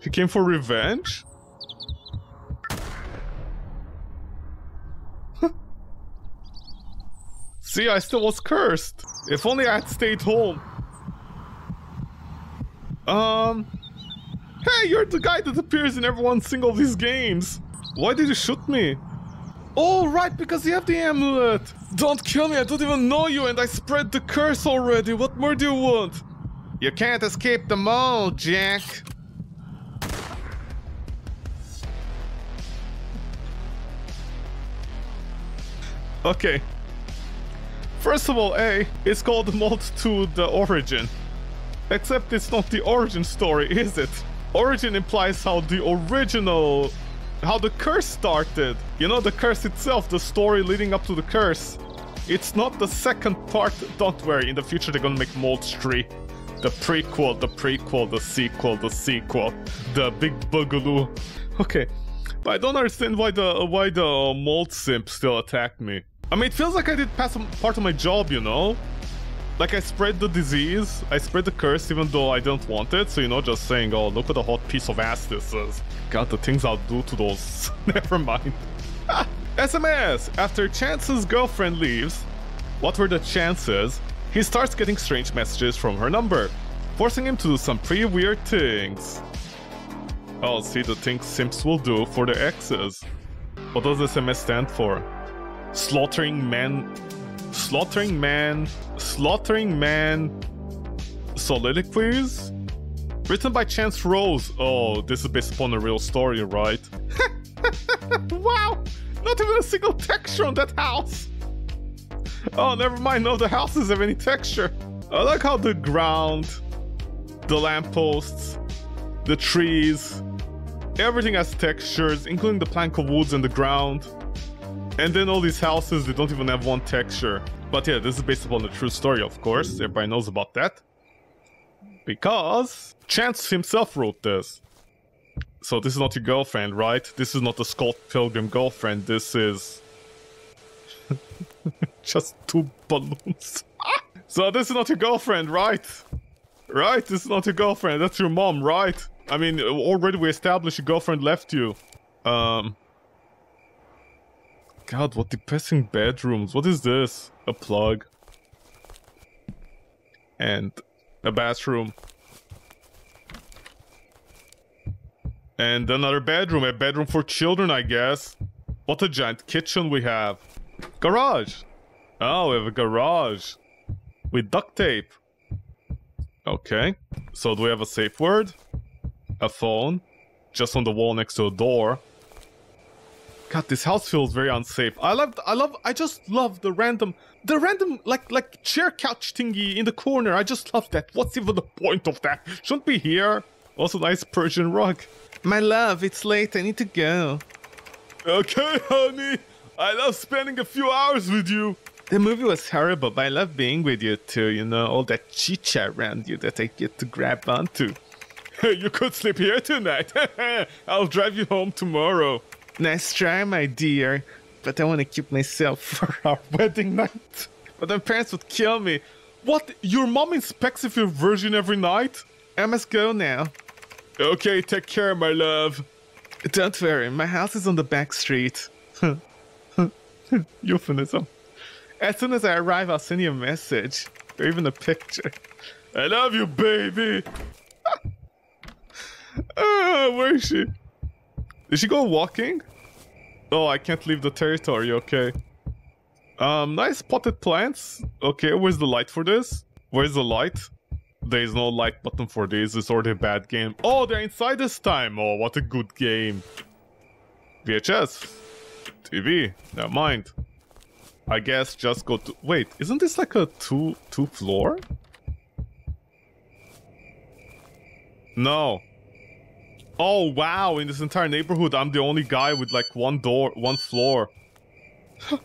He came for revenge? See, I still was cursed. If only I had stayed home. Hey, you're the guy that appears in every single of these games. Why did you shoot me? Oh, right, because you have the amulet. Don't kill me, I don't even know you and I spread the curse already. What more do you want? You can't escape the mold, Jack. Okay. First of all, A, it's called Mold 2 the Origin. Except it's not the origin story, is it? Origin implies how the original... how the curse started. You know, the curse itself, the story leading up to the curse. It's not the second part. Don't worry, in the future they're gonna make Mold 3. The prequel, the prequel, the sequel, the sequel. The big boogaloo. Okay. But I don't understand why the mold simp still attacked me. I mean, it feels like I did part of my job, you know? Like, I spread the disease, I spread the curse even though I didn't want it, so, you know, just saying, oh, look what a hot piece of ass this is. God, the things I'll do to those... Never mind. SMS! After Chance's girlfriend leaves, what were the chances? He starts getting strange messages from her number, forcing him to do some pretty weird things. Oh, see the things Sims will do for their exes. What does SMS stand for? Slaughtering man... Slaughtering man... Slaughtering man... Soliloquies? Written by Chance Rose. Oh, this is based upon a real story, right? Wow! Not even a single texture on that house! Oh, never mind, none of the houses have any texture. I like how the ground, the lampposts, the trees, everything has textures, including the plank of woods and the ground. And then all these houses, they don't even have one texture. But yeah, this is based upon a true story, of course. Everybody knows about that. Because Chance himself wrote this. So this is not your girlfriend, right? This is not the Scott Pilgrim girlfriend. This is... just two balloons. So this is not your girlfriend, right? Right? This is not your girlfriend. That's your mom, right? I mean, already we established your girlfriend left you. God, what depressing bedrooms. What is this? A plug. And a bathroom. And another bedroom. A bedroom for children, I guess. What a giant kitchen we have. Garage. Oh, we have a garage. With duct tape. Okay. So do we have a safe word? A phone. Just on the wall next to a door. God, this house feels very unsafe. I just love the random like chair couch thingy in the corner. I just love that. What's even the point of that? Shouldn't be here. Also nice Persian rug. My love, it's late. I need to go. Okay, honey. I love spending a few hours with you. The movie was horrible, but I love being with you too, you know, all that chicha around you that I get to grab onto. You could sleep here tonight. I'll drive you home tomorrow. Nice try, my dear, but I want to keep myself for our wedding night. But my parents would kill me. What? Your mom inspects if you're virgin every night? I must go now. Okay, take care, my love. Don't worry, my house is on the back street. Euphemism. As soon as I arrive, I'll send you a message. Or even a picture. I love you, baby! Where is she? Did she go walking? Oh, I can't leave the territory, okay. Nice potted plants. Okay, where's the light for this? Where's the light? There is no light button for these. It's already a bad game. Oh, they're inside this time! Oh, what a good game. VHS. TV, never mind. I guess just go to... Wait, isn't this like a two floor? No. Oh, wow, in this entire neighborhood, I'm the only guy with like one door, one floor.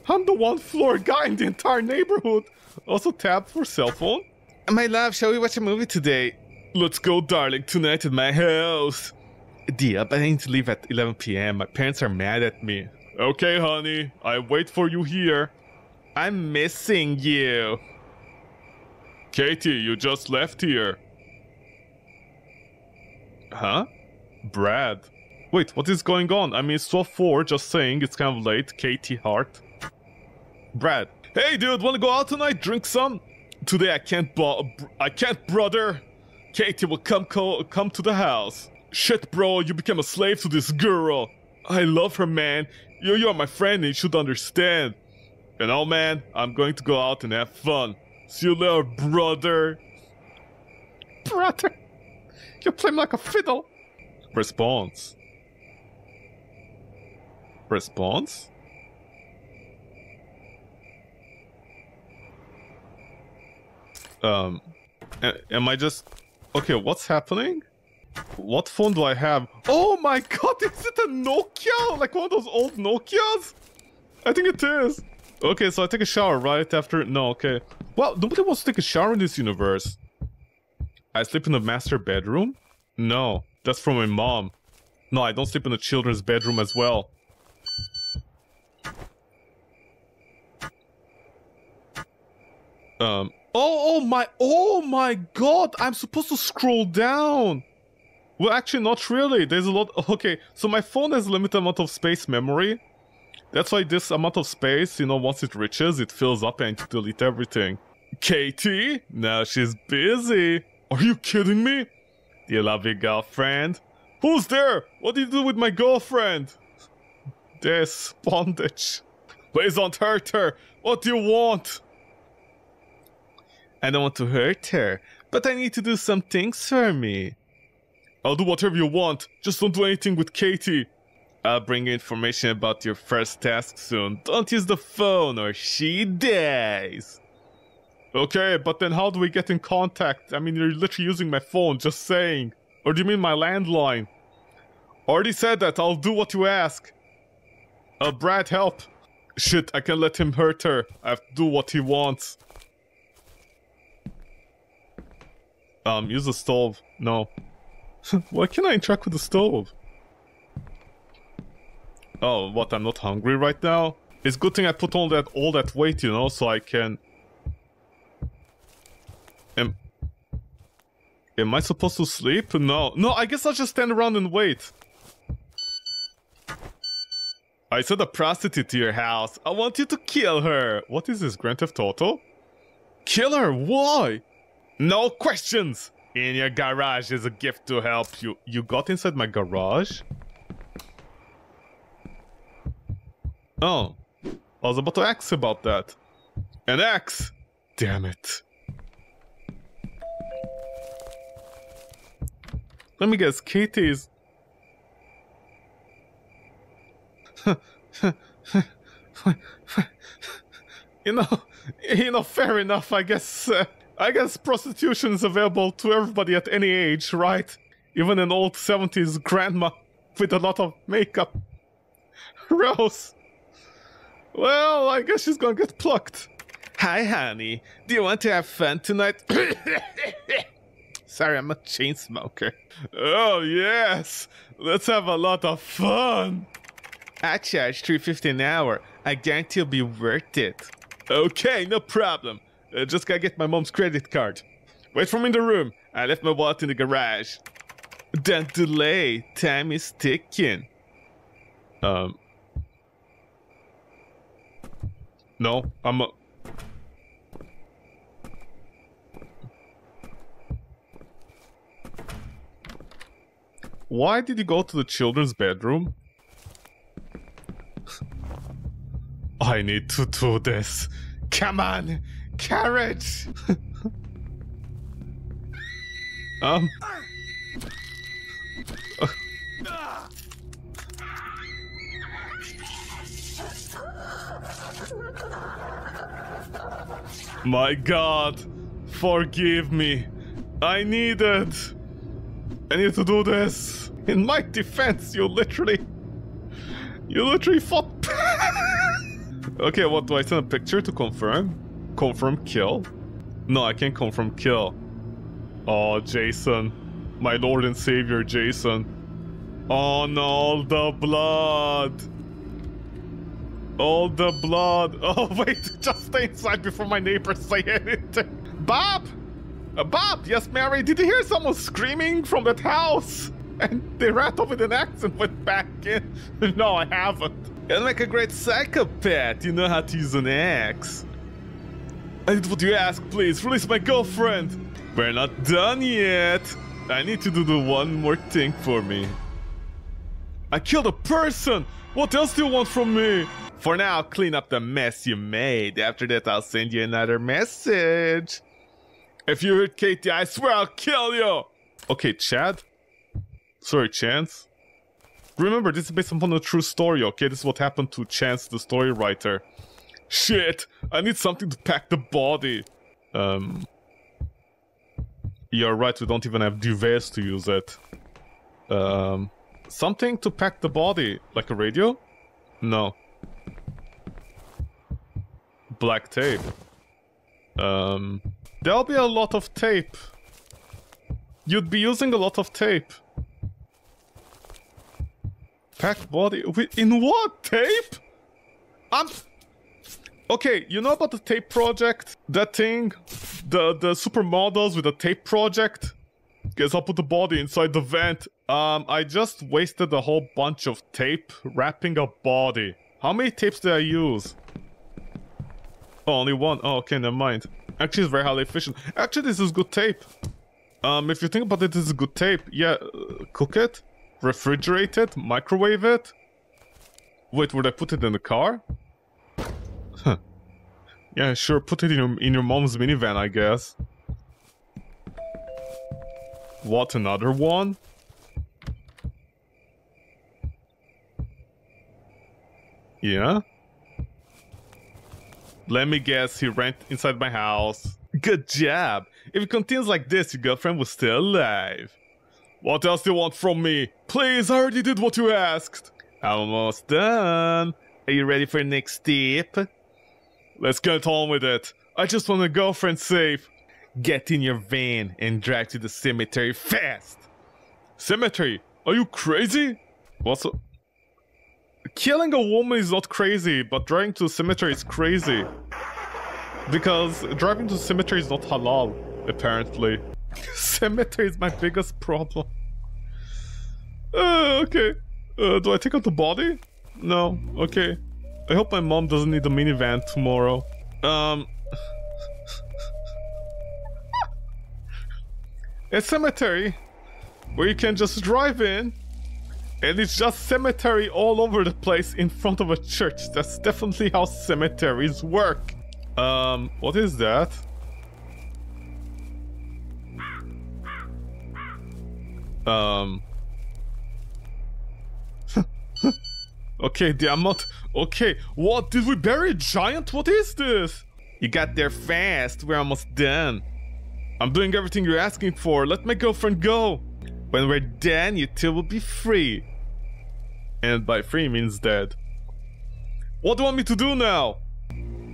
I'm the one floor guy in the entire neighborhood. Also tab for cell phone. My love, shall we watch a movie today? Let's go, darling, tonight at my house. Dear, but I need to leave at 11 p.m. My parents are mad at me. Okay, honey, I wait for you here. I'm missing you. Katie, you just left here. Huh? Brad. Wait, what is going on? I mean, it's 12:04, just saying, it's kind of late. Katie Hart. Brad. Hey, dude, wanna go out tonight? Drink some? Today I can't, brother. Katie will come to the house. Shit, bro, you became a slave to this girl. I love her, man. You're my friend and you should understand. You know, man, I'm going to go out and have fun. See you later, brother. Brother? You play me like a fiddle. Response. Response? Am I just... Okay, what's happening? What phone do I have? Oh my god, is it a Nokia? Like one of those old Nokias? I think it is. Okay, so I take a shower right after... No, okay. Well, nobody wants to take a shower in this universe. I sleep in the master bedroom? No, that's from my mom. No, I don't sleep in the children's bedroom as well. Oh my god, I'm supposed to scroll down. Well, actually, not really. There's a lot... Okay, so my phone has a limited amount of space memory. That's why this amount of space, you know, once it reaches, it fills up and you delete everything. Katie? Now she's busy. Are you kidding me? Do you love your girlfriend? Who's there? What did you do with my girlfriend? This bondage. Please don't hurt her. What do you want? I don't want to hurt her, but I need to do some things for me. I'll do whatever you want. Just don't do anything with Katie. I'll bring you information about your first task soon. Don't use the phone or she dies. Okay, but then how do we get in contact? I mean, you're literally using my phone, just saying. Or do you mean my landline? Already said that. I'll do what you ask. Brad, help. Shit, I can't let him hurt her. I have to do what he wants. Use the stove. No. Why can't I interact with the stove? Oh, what? I'm not hungry right now? It's a good thing I put on that all that weight, you know, so I can... Am I supposed to sleep? No. No, I guess I'll just stand around and wait. I sent a prostitute to your house. I want you to kill her. What is this, Grand Theft Auto? Kill her? Why? No questions. In your garage is a gift to help you. You got inside my garage? Oh. I was about to ask about that. An axe! Damn it. Let me guess, Katie's... you know, fair enough, I guess. I guess prostitution is available to everybody at any age, right? Even an old 70s grandma with a lot of makeup. Rose. Well, I guess she's gonna get plucked. Hi, honey. Do you want to have fun tonight? Sorry, I'm a chain smoker. Oh, yes. Let's have a lot of fun. I charge $3.50 an hour. I guarantee it'll be worth it. Okay, no problem. Just gotta get my mom's credit card. Wait for me in the room. I left my wallet in the garage. Don't delay. Time is ticking. No, I'm a... Why did you go to the children's bedroom? I need to do this. Come on, carriage. My God, forgive me. I need to do this. In my defense, you literally fought. Okay, what do I send a picture to confirm? Confirm kill? No, I can't confirm kill. Oh, Jason. My Lord and Savior, Jason. Oh no, all the blood. All the blood. Oh wait, just stay inside before my neighbors say anything. Bob! Bob, yes, Mary, did you hear someone screaming from that house? And they ran off with an axe and went back in. No, I haven't. You're like a great psychopath. You know how to use an axe. I did what you asked, please. Release my girlfriend. We're not done yet. I need to do the one more thing for me. I killed a person. What else do you want from me? For now, clean up the mess you made. After that, I'll send you another message. If you hurt Katie, I swear I'll kill you. Okay, Chad. Sorry, Chance. Remember, this is based upon a true story, okay? This is what happened to Chance, the story writer. Shit! I need something to pack the body. You're right, we don't even have duvets to use it. Something to pack the body. Like a radio? No. Black tape. There'll be a lot of tape. You'd be using a lot of tape. Pack body in what tape? Okay, you know about the tape project? That thing? The supermodels with the tape project? Guess I'll put the body inside the vent. I just wasted a whole bunch of tape wrapping a body. How many tapes did I use? Oh, only one. Oh, okay, never mind. Actually, it's very highly efficient. Actually, this is good tape. If you think about it, this is good tape. Yeah, cook it. refrigerate it, microwave it. Wait, would I put it in the car? Huh. Yeah, sure, put it in your mom's minivan, I guess. What, another one? Yeah? Let me guess, he ran inside my house. Good job! If it continues like this, your girlfriend was still alive. What else do you want from me? Please, I already did what you asked! Almost done! Are you ready for your next tip? Let's get on with it. I just want a girlfriend safe. Get in your van and drive to the cemetery fast! Cemetery? Are you crazy? What's up? Killing a woman is not crazy, but driving to the cemetery is crazy. Because driving to the cemetery is not halal, apparently. Cemetery is my biggest problem. Okay. Do I take out the body? No, okay. I hope my mom doesn't need a minivan tomorrow. A cemetery where you can just drive in, and it's just cemetery all over the place in front of a church. That's definitely how cemeteries work. What is that? Okay, the amount. Okay, what? Did we bury a giant? What is this? You got there fast. We're almost done. I'm doing everything you're asking for. Let my girlfriend go. When we're done, you two will be free. And by free means dead. What do you want me to do now?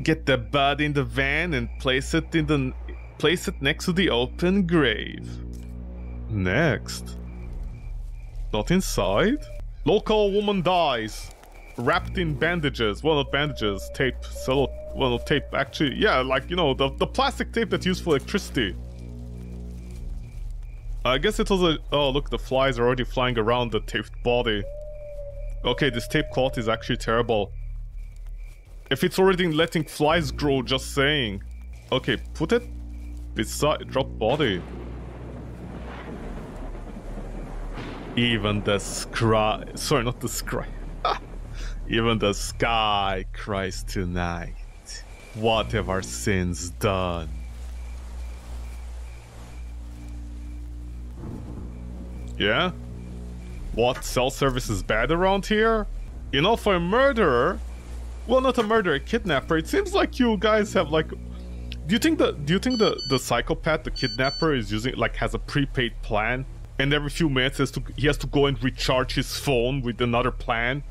Get the body in the van and place it next to the open grave. Next. Not inside? Local woman dies. Wrapped in bandages. Well, not bandages. Tape. Cello. Well, not tape. Actually, yeah, like, you know, the plastic tape that's used for electricity. I guess it was a... Oh, look, the flies are already flying around the taped body. Okay, this tape quality is actually terrible. If it's already letting flies grow, just saying. Okay, put it beside... Drop body. Even the sky... Sorry, not the sky. Even the sky cries tonight. What have our sins done? Yeah? What, cell service is bad around here? You know, for a murderer... Well, not a murderer, a kidnapper. It seems like you guys have, like... Do you think the psychopath, the kidnapper, is using... Like, has a prepaid plan? And every few minutes he has to go and recharge his phone with another plan?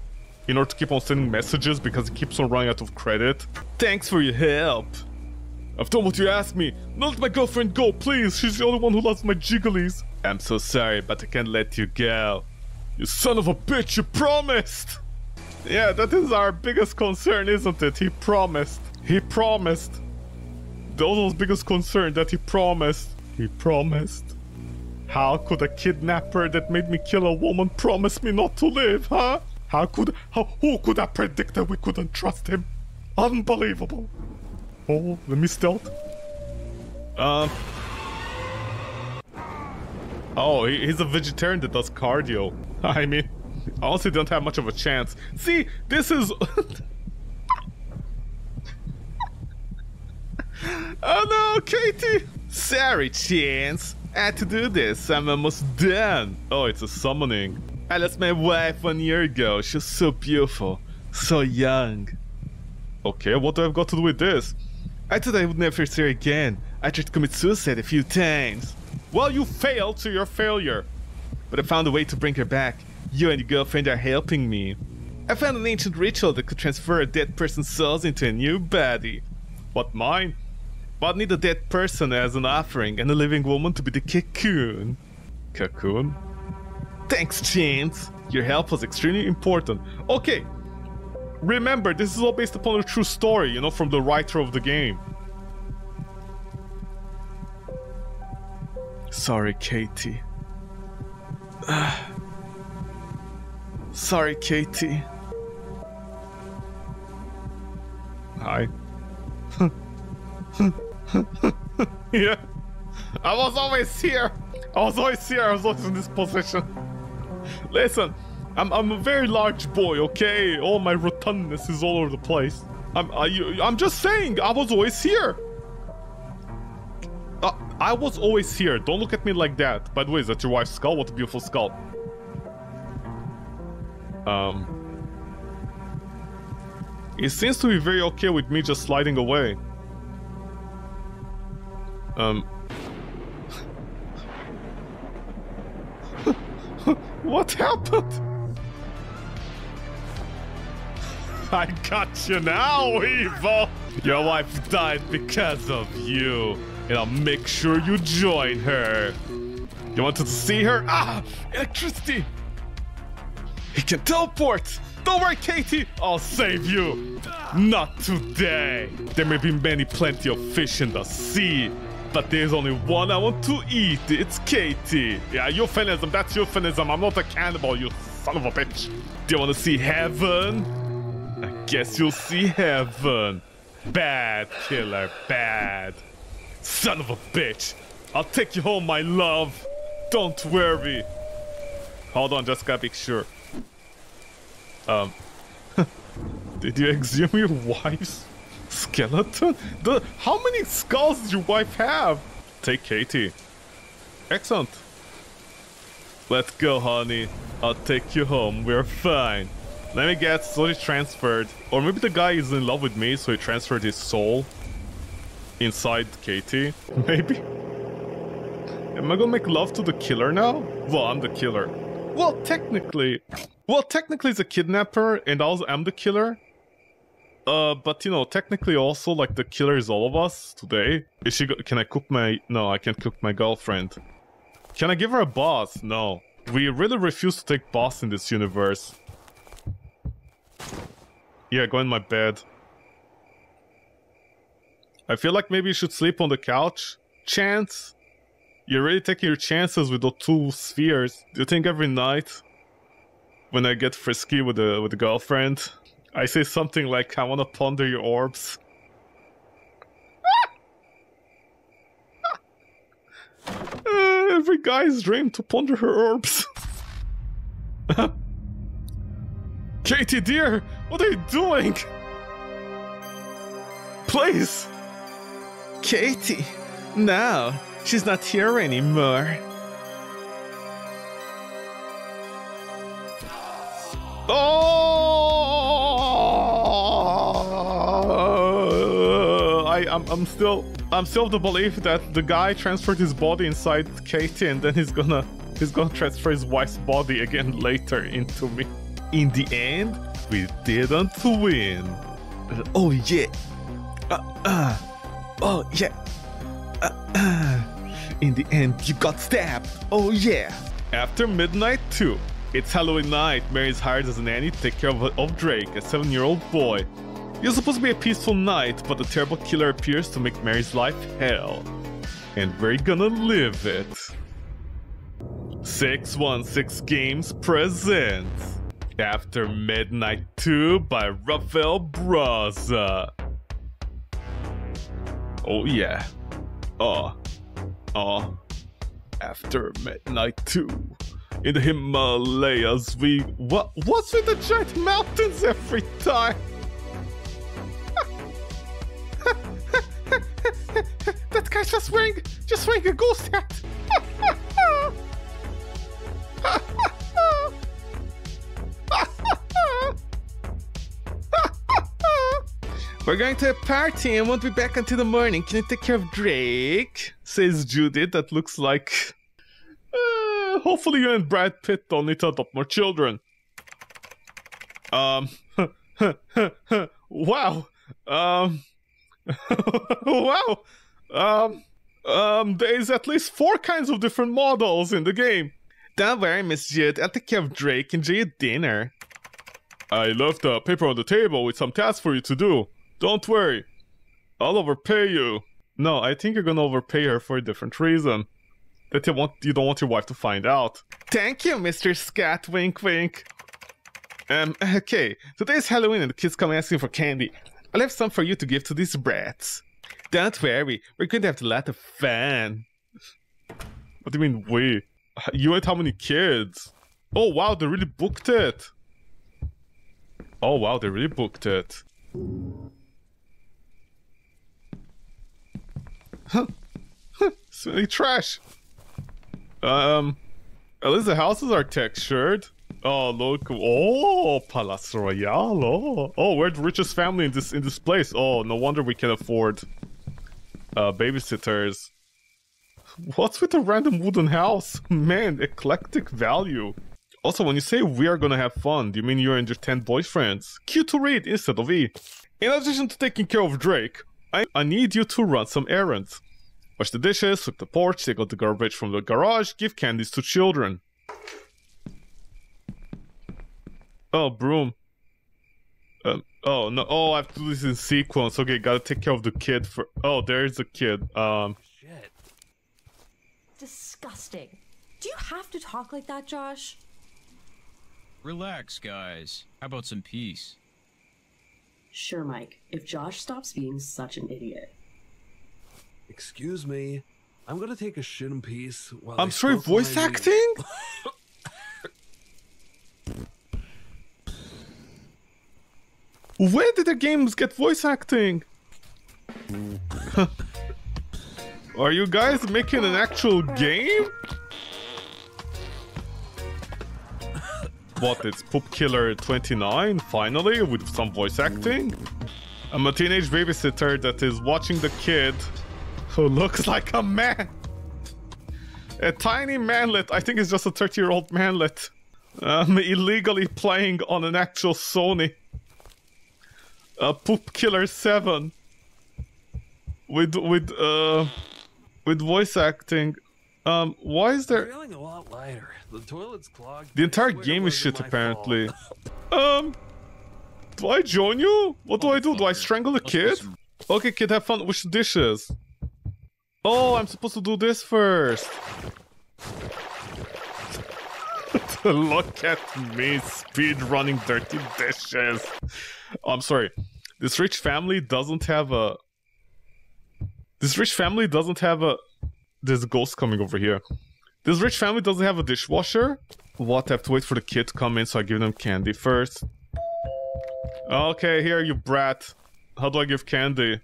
In order to keep on sending messages because it keeps on running out of credit. Thanks for your help. I've done what you asked me. Now let my girlfriend go, please. She's the only one who loves my jigglies. I'm so sorry, but I can't let you go. You son of a bitch, you promised. Yeah, that is our biggest concern, isn't it? He promised. He promised. That was his biggest concern, that he promised. He promised. How could a kidnapper that made me kill a woman promise me not to live, huh? Who could have predicted that we couldn't trust him? Unbelievable. Oh, let me stealth. Oh, he's a vegetarian that does cardio. I mean, I honestly don't have much of a chance. See, this is... Oh no, Katie! Sorry, Chance. I had to do this. I'm almost done. Oh, it's a summoning. I lost my wife 1 year ago. She's so beautiful. So young. Okay, what do I've got to do with this? I thought I would never see her again. I tried to commit suicide a few times. Well, you failed, so you're a failure. But I found a way to bring her back. You and your girlfriend are helping me. I found an ancient ritual that could transfer a dead person's souls into a new body. What, mine? But I need a dead person as an offering and a living woman to be the cocoon. Cocoon? Thanks, Chance. Your help was extremely important. Okay. Remember, this is all based upon a true story, you know, from the writer of the game. Sorry, Katie. Sorry, Katie. Hi. Yeah. I was always here. I was always in this position. Listen, I'm a very large boy, okay? All my rotundness is all over the place. I'm just saying, I was always here. I was always here. Don't look at me like that. By the way, is that your wife's skull? What a beautiful skull. It seems to be very okay with me just sliding away. What happened? I got you now, evil! Your wife died because of you, and I'll make sure you join her. You wanted to see her? Ah! Electricity! He can teleport! Don't worry, Katie! I'll save you! Not today! There may be plenty of fish in the sea, but there's only one I want to eat. It's Katie. Yeah, euphemism. That's euphemism. I'm not a cannibal, you son of a bitch. Do you want to see heaven? I guess you'll see heaven. Bad killer, bad. Son of a bitch. I'll take you home, my love. Don't worry. Hold on, just gotta make sure. Did you exhume your wife's skeleton? How many skulls did your wife have? Take Katie. Excellent. Let's go, honey. I'll take you home. We're fine. Let me guess, Sony transferred. Or maybe the guy is in love with me, so he transferred his soul inside Katie. Maybe. Am I gonna make love to the killer now? Well, I'm the killer. Well, technically. Well, technically it's a kidnapper, and I'm the killer. But you know, technically also, like, the killer is all of us today. Is she can I cook my... No, I can't cook my girlfriend. Can I give her a boss? No. We really refuse to take boss in this universe. Yeah, go in my bed. I feel like maybe you should sleep on the couch. Chance? You're really taking your chances with the two spheres. Do you think every night, when I get frisky with the girlfriend, I say something like, I want to ponder your orbs? Every guy's dream to ponder her orbs. Katie, dear, what are you doing? Please. Katie, no, she's not here anymore. Oh! I'm still of the belief that the guy transferred his body inside Katie, and then he's gonna transfer his wife's body again later into me. In the end, we didn't win. Oh yeah. Oh yeah. In the end, you got stabbed. Oh yeah. After Midnight 2. It's Halloween night. Mary is hired as a nanny to take care of Drake, a 7-year-old boy. It was supposed to be a peaceful night, but the terrible killer appears to make Mary's life hell. And we're gonna live it. 616 Games presents After Midnight 2 by Rafael Brazza. Oh yeah. After Midnight 2. In the Himalayas, we... What's with the giant mountains every time? That guy's just wearing a ghost hat. We're going to a party and won't be back until the morning. Can you take care of Drake? Says Judith. That looks like... hopefully you and Brad Pitt don't need to adopt more children. Wow. Wow. There's at least 4 kinds of different models in the game. Don't worry, Miss Jude. I'll take care of Drake. Enjoy your dinner. I left a paper on the table with some tasks for you to do. Don't worry. I'll overpay you. No, I think you're gonna overpay her for a different reason. That you don't want your wife to find out. Thank you, Mr. Scott. Wink, wink. Okay. Today's Halloween and the kids come asking for candy. I left some for you to give to these brats. Don't worry. We're going to have a lot of fun. What do you mean, we? You had how many kids? Oh, wow, they really booked it. Oh, wow, they really booked it. Smelly trash. At least the houses are textured. Oh, look. Oh, Palace Royale. Oh, oh, we're the richest family in this place. Oh, no wonder we can afford babysitters. What's with the random wooden house? Man, eclectic value. Also, when you say we are gonna have fun, do you mean you and your 10 boyfriends? Q to read instead of E. In addition to taking care of Drake, I need you to run some errands. Wash the dishes, sweep the porch, take out the garbage from the garage, give candies to children. Oh, broom. Oh, no. Oh, I have to do this in sequence. Okay, gotta take care of the kid for. Oh, there's the kid. Shit. Disgusting. Do you have to talk like that, Josh? Relax, guys. How about some peace? Sure, Mike. If Josh stops being such an idiot. Excuse me. I'm gonna take a shit in peace while I'm sorry, voice acting? Where did the games get voice acting? Are you guys making an actual game? What, it's Poop Killer 29, finally, with some voice acting? I'm a teenage babysitter that is watching the kid who looks like a man. A tiny manlet, I think it's just a 30-year-old manlet. Illegally playing on an actual Sony. Poop Killer 7. With voice acting. Why is there... Feeling a lot lighter. The toilet's clogged. The entire game is shit, apparently. Do I join you? What do I do? Do I strangle the kid? Okay, kid, have fun. Wash the dishes. Oh, I'm supposed to do this first. Look at me speedrunning dirty dishes. Oh, I'm sorry. This rich family doesn't have a... There's a ghost coming over here. This rich family doesn't have a dishwasher. What, I have to wait for the kid to come in, so I give them candy first. Okay, here, you brat. How do I give candy?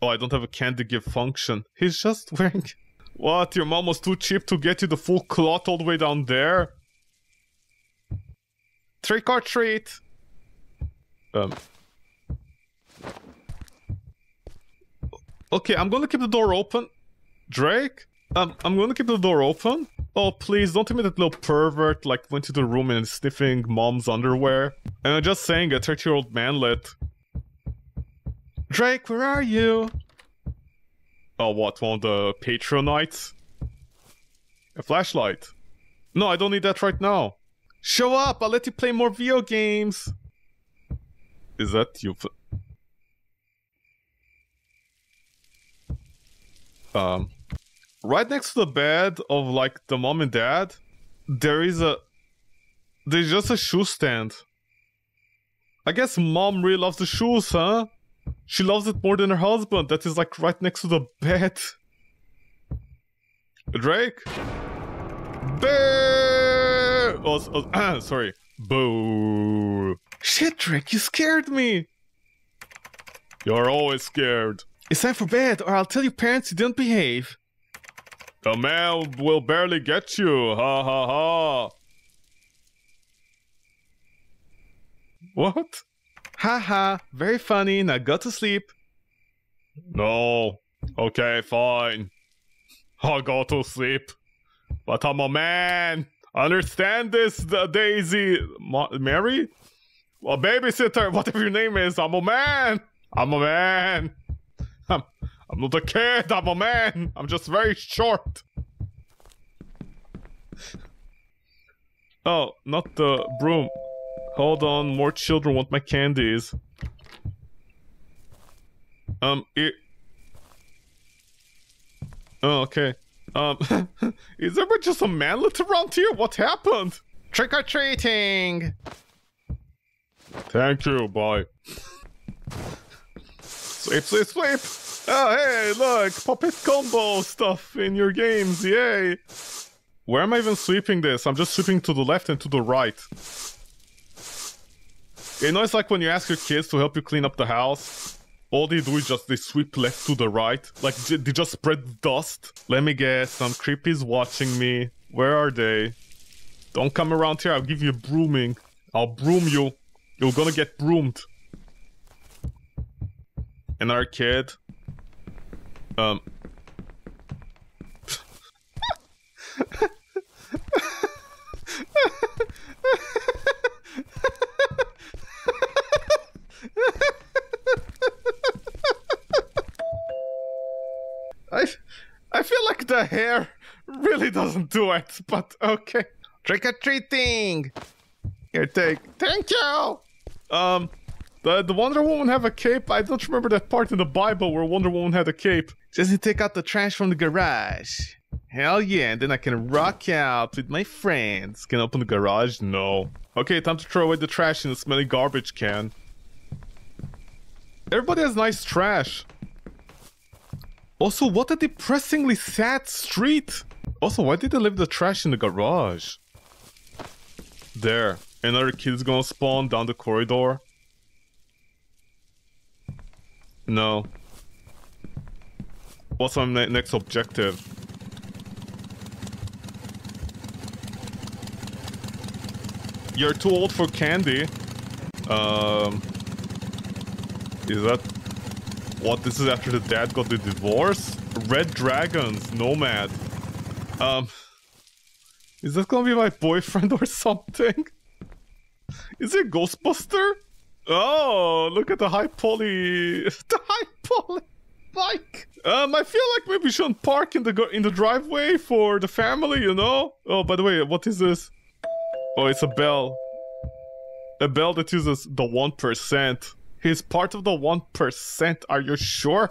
Oh, I don't have a candy give function. He's just wearing... What, your mom was too cheap to get you the full clot all the way down there? Trick or treat! Okay, I'm gonna keep the door open. Drake? I'm gonna keep the door open. Oh, please, don't admit that little pervert, like, went to the room and is sniffing mom's underwear. And I'm just saying, a 30-year-old manlet. Drake, where are you? Oh, what, one of the Patronites? A flashlight. No, I don't need that right now. Show up, I'll let you play more video games. Is that you? Right next to the bed of, like, the mom and dad, there's just a shoe stand. I guess mom really loves the shoes, huh? She loves it more than her husband. That is, like, right next to the bed. Drake? Boo! Oh, sorry. Boo. Shit, Drake, you scared me. You're always scared. It's time for bed, or I'll tell your parents you didn't behave. The man will barely get you. Ha ha ha. What? Haha, very funny, now go to sleep. No. Okay, fine. I'll go to sleep. But I'm a man. Understand this, Daisy. Mary? A babysitter, whatever your name is. I'm a man. I'm a man. I'm not a kid, I'm a man. I'm just very short. Oh, not the broom. Hold on, more children want my candies. Oh, okay. Is there just a manlet around here? What happened? Trick or treating! Thank you, bye. Sleep, sleep, sleep! Oh, hey, look! Puppet combo stuff in your games, yay! Where am I even sweeping this? I'm just sweeping to the left and to the right. You know, it's like when you ask your kids to help you clean up the house. All they do is just they sweep left to the right. Like, they just spread dust. Let me guess, some creepies watching me. Where are they? Don't come around here, I'll give you a brooming. I'll broom you. You're gonna get broomed. Another kid. I feel like the hair really doesn't do it, but okay. Trick or treating. Here, take. Thank you. The Wonder Woman have a cape? I don't remember that part in the Bible where Wonder Woman had a cape. Just to take out the trash from the garage. Hell yeah, and then I can rock out with my friends. Can I open the garage? No. Okay, time to throw away the trash in the smelly garbage can. Everybody has nice trash. Also, what a depressingly sad street. Also, why did they leave the trash in the garage? There, another kid's gonna spawn down the corridor. No. What's my next objective? You're too old for candy. Is that... What, this is after the dad got the divorce? Red Dragons, Nomad. Is that gonna be my boyfriend or something? Is it Ghostbuster? Oh, look at the high poly... The high poly bike! I feel like maybe we shouldn't park in the driveway for the family, you know? Oh, by the way, what is this? Oh, it's a bell. A bell that uses the 1%. He's part of the 1%, are you sure?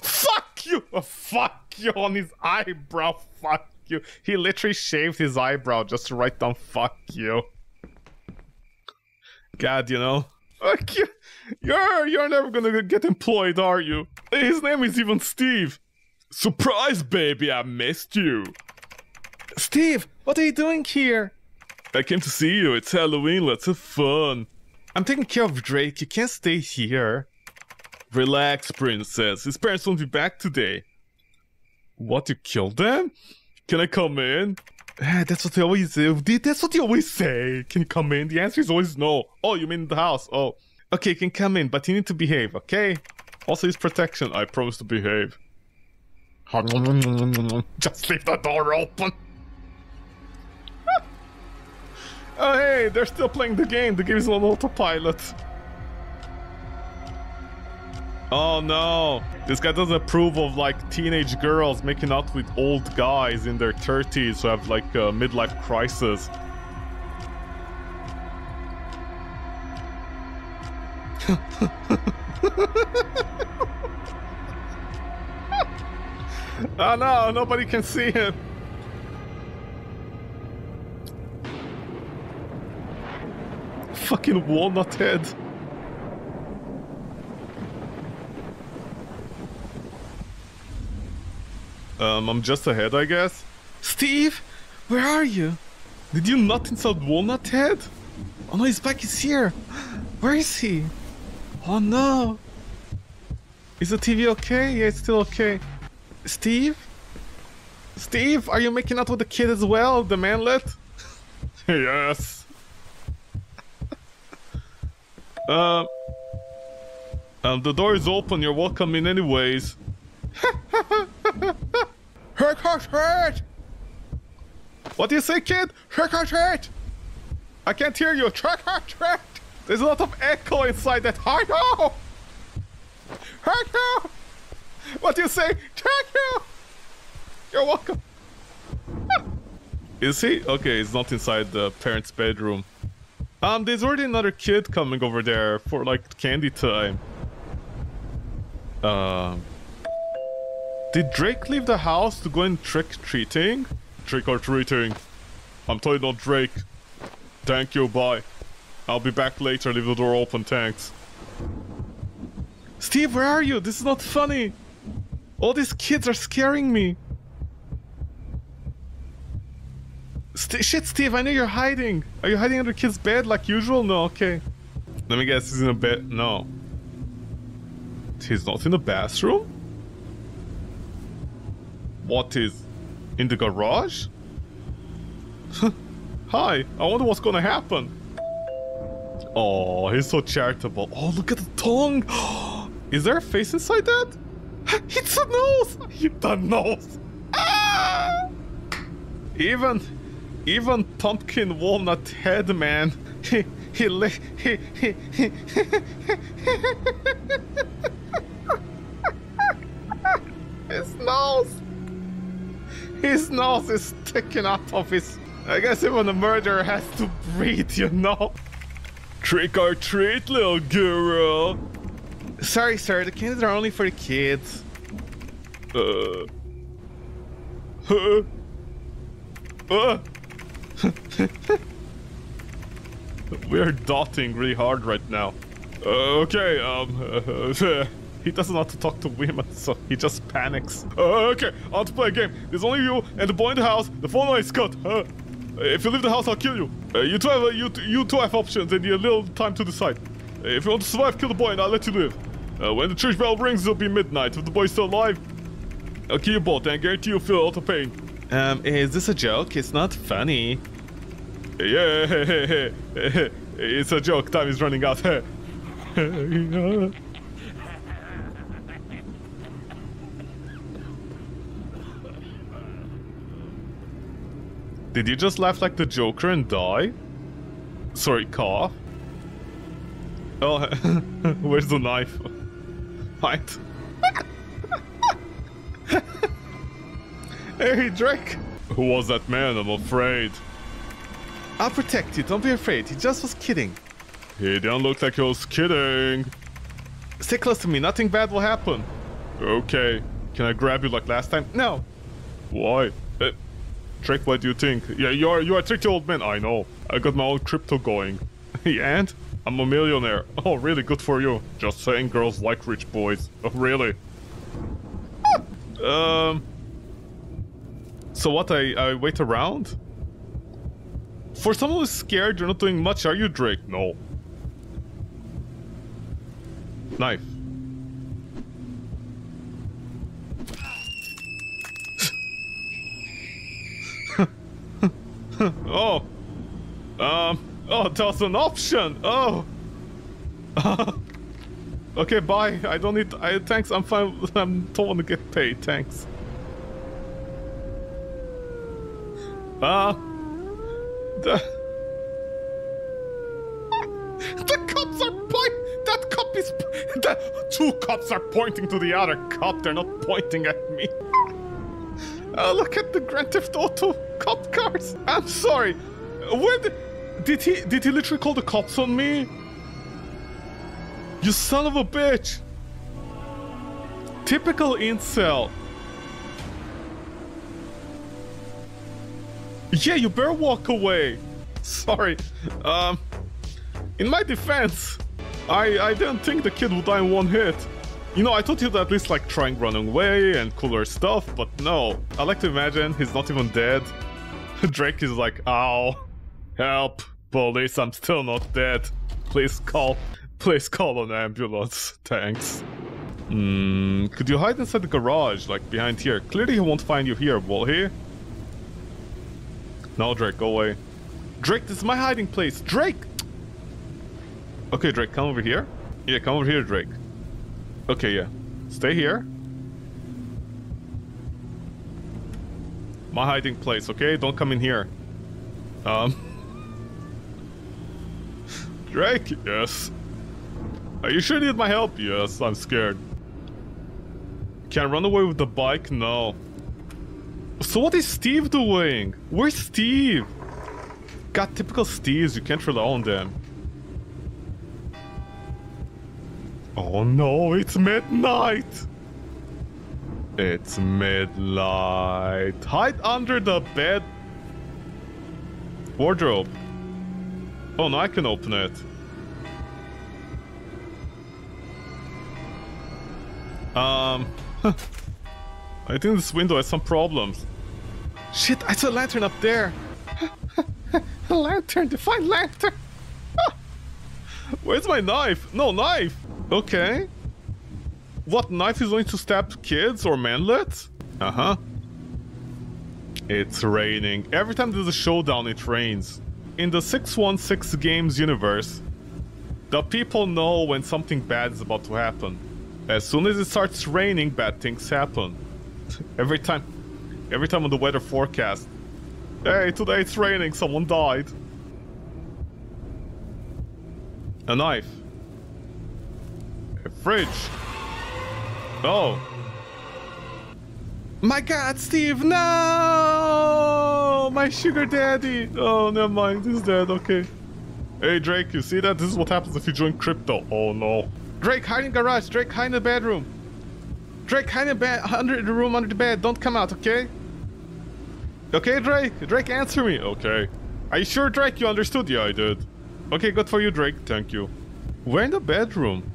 Fuck you! Oh, fuck you on his eyebrow, fuck you. He literally shaved his eyebrow just to write down fuck you. God, you know. Fuck you. You're never gonna get employed, are you? His name is even Steve. Surprise, baby, I missed you. Steve, what are you doing here? I came to see you. It's Halloween. Let's have fun. I'm taking care of Drake. You can't stay here. Relax, princess. His parents won't be back today. What? You killed them? Can I come in? That's what they always say. That's what they always say. Can you come in? The answer is always no. Oh, you mean the house? Oh. Okay, you can come in, but you need to behave, okay? Also, it's protection. I promise to behave. Just leave the door open. Oh hey, they're still playing the game. The game is on autopilot. Oh no. This guy doesn't approve of like teenage girls making out with old guys in their 30s who have like a midlife crisis. Oh no, nobody can see him. Fucking walnut head. I'm just ahead, I guess. Steve, where are you? Did you not insult Walnut Head? Oh no, his bike is here. Where is he? Oh no. Is the TV okay? Yeah, it's still okay. Steve? Steve, are you making out with the kid as well? The manlet? Yes. The door is open, you're welcome in anyways. Hurt, hurt, hurt! What do you say, kid? Hurt, hurt, hurt! I can't hear you. Hurt, hurt, hurt! There's a lot of echo inside that. Hurt, oh! Hurt, oh! What do you say? Hurt, oh! You're welcome. Is he? Okay, he's not inside the parents' bedroom. There's already another kid coming over there for, like, candy time. Did Drake leave the house to go and trick-treating? Trick-or-treating. I'm totally not Drake. Thank you, bye. I'll be back later, leave the door open, thanks. Steve, where are you? This is not funny. All these kids are scaring me. Shit, Steve, I know you're hiding. Are you hiding under kid's bed like usual? No, okay. Let me guess, he's in a bed. No. He's not in the bathroom? What is? In the garage? Hi, I wonder what's gonna happen. Oh, he's so charitable. Oh, look at the tongue. Is there a face inside that? It's a nose! It's a nose! Ah! Even Pumpkin Walnut Head Man, he His nose is sticking out of his... I guess even a murderer has to breathe, you know? Trick or treat, little girl! Sorry, sir, the candies are only for the kids. We're dotting really hard right now. Okay, he doesn't know how to talk to women, so he just panics. Okay, I want to play a game. There's only you and the boy in the house. The phone line is cut. If you leave the house, I'll kill you. You two have options and you have little time to decide. If you want to survive, kill the boy and I'll let you live. When the church bell rings, it'll be midnight. If the boy's still alive, I'll kill you both and I guarantee you'll feel a lot of pain. Is this a joke? It's not funny. Yeah, it's a joke. Time is running out. Did you just laugh like the Joker and die? Sorry, cough. Oh, where's the knife? Hide. Hey, Drake! Who was that man? I'm afraid. I'll protect you, don't be afraid. He just was kidding. He didn't look like he was kidding. Stay close to me, nothing bad will happen. Okay. Can I grab you like last time? No. Why? Drake, what do you think? Yeah, you are a tricky old man. I know. I got my own crypto going. And? I'm a millionaire. Oh, really? Good for you. Just saying, girls like rich boys. Oh, really? So what? I wait around? For someone who's scared, you're not doing much, are you, Drake? No. Knife. Oh. Oh, that's an option. Oh. Okay, bye. I don't need... thanks, I'm fine. I don't want to get paid. Thanks. The cops are pointing... That cop is... The two cops are pointing to the other cop. They're not pointing at me. Look at the Grand Theft Auto cop cars. I'm sorry. Where did he literally call the cops on me? You son of a bitch! Typical incel. Yeah, you better walk away. Sorry. In my defense, I didn't think the kid would die in one hit. You know, I thought he'd at least like trying running away and cooler stuff, but no. I like to imagine he's not even dead. Drake is like, ow. Help, police, I'm still not dead. Please call an ambulance. Thanks. Could you hide inside the garage, like behind here? Clearly he won't find you here, will he? No, Drake, go away. Drake, this is my hiding place. Drake! Okay, Drake, come over here. Yeah, come over here, Drake. Okay, yeah. Stay here. My hiding place, okay? Don't come in here. Drake? Yes. Are you sure you need my help? Yes, I'm scared. Can I run away with the bike? No. So what is Steve doing? Where's Steve? God, typical Steves. You can't rely on them. Oh no, it's midnight. It's midnight. Hide under the bed. Wardrobe. Oh no, I can open it. I think this window has some problems. Shit, I saw a lantern up there. Lantern, define lantern. Where's my knife? No knife. Okay. What knife is going to stab kids or manlets? Uh-huh. It's raining. Every time there's a showdown, it rains. In the 616 games universe, the people know when something bad is about to happen. As soon as it starts raining, bad things happen. Every time on the weather forecast. Hey, today it's raining, someone died. A knife. A fridge. Oh. My God, Steve, no! My sugar daddy. Oh, never mind, he's dead, okay. Hey, Drake, you see that? This is what happens if you join crypto. Oh, no. Drake, hide in the garage. Drake, hide in the bedroom. Drake, hide in the room under the bed. Don't come out, okay? Okay, Drake? Drake, answer me. Okay. Are you sure, Drake? You understood? Yeah, I did. Okay, good for you, Drake. Thank you. We're in the bedroom.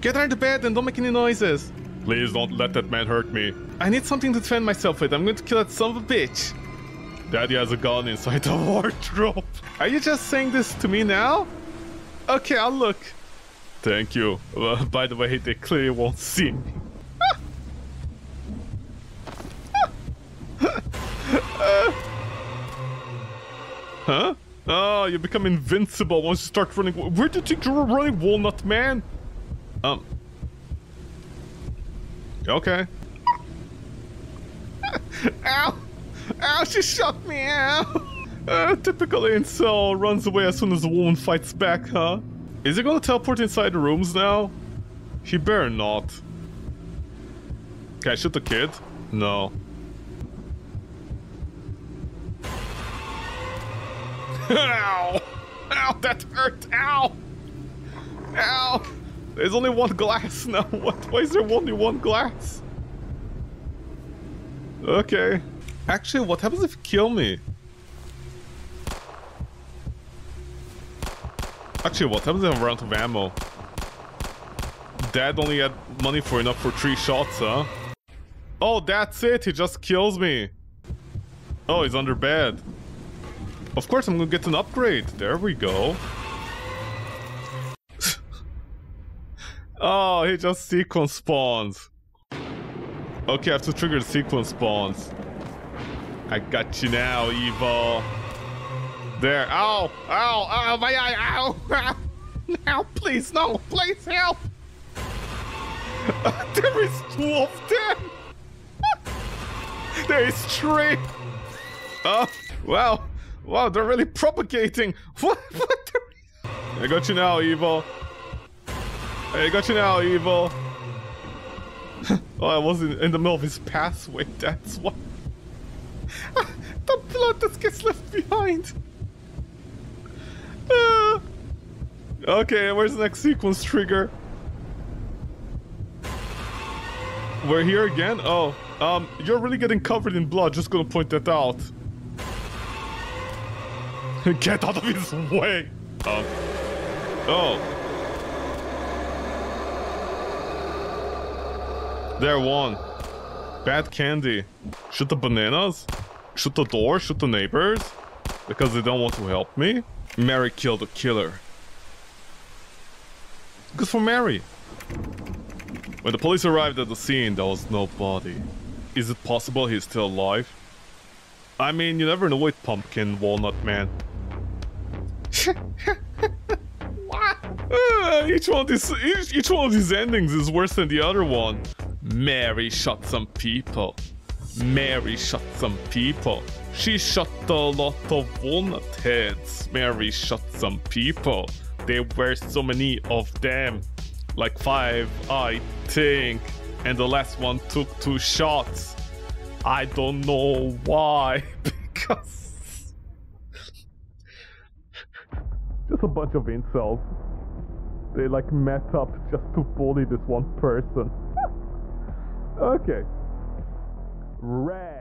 Get under the bed and don't make any noises. Please don't let that man hurt me. I need something to defend myself with. I'm going to kill that son of a bitch. Daddy has a gun inside the wardrobe. Are you just saying this to me now? Okay, I'll look. Thank you. Well, by the way, they clearly won't see me. Huh? Oh, you become invincible once you start running. Where do you think you were running, Walnut Man? Okay. Ow! Ow, she shot me out! Typical incel runs away as soon as the woman fights back, huh? Is he gonna teleport inside the rooms now? He better not. Can I shoot the kid? No. Ow! Ow, that hurt! Ow! Ow! There's only one glass now. What? Why is there only one glass? Okay. Actually, what happens if you kill me? Actually, what happens if I run out of ammo? Dad only had money for enough for 3 shots, huh? Oh, that's it. He just kills me. Oh, he's under bed. Of course, I'm gonna get an upgrade. There we go. Oh, he just sequence spawns. Okay, I have to trigger the sequence spawns. I got you now, evil. There. Ow! Ow! Ow! My eye! Ow! Ow! Now, please, no! Please help! There is 2 of them! There is 3! Wow. Wow, they're really propagating. What? I got you now, evil. I got you now, evil. Oh, I was in the middle of his pathway, that's why. The blood that gets left behind. Okay, where's the next sequence trigger? We're here again? Oh, you're really getting covered in blood, just gonna point that out. Get out of his way! Oh. There, one. Bad candy. Shoot the bananas? Shoot the door? Shoot the neighbors? Because they don't want to help me? Mary killed the killer. Good for Mary. When the police arrived at the scene, there was no body. Is it possible he's still alive? I mean, you never know with Pumpkin Walnut Man. What? Each one of these endings is worse than the other one. Mary shot some people. Mary shot some people. She shot a lot of walnut heads. Mary shot some people. There were so many of them. Like 5, I think. And the last one took 2 shots. I don't know why. Because... just a bunch of incels. They like met up just to bully this one person. Okay. Red.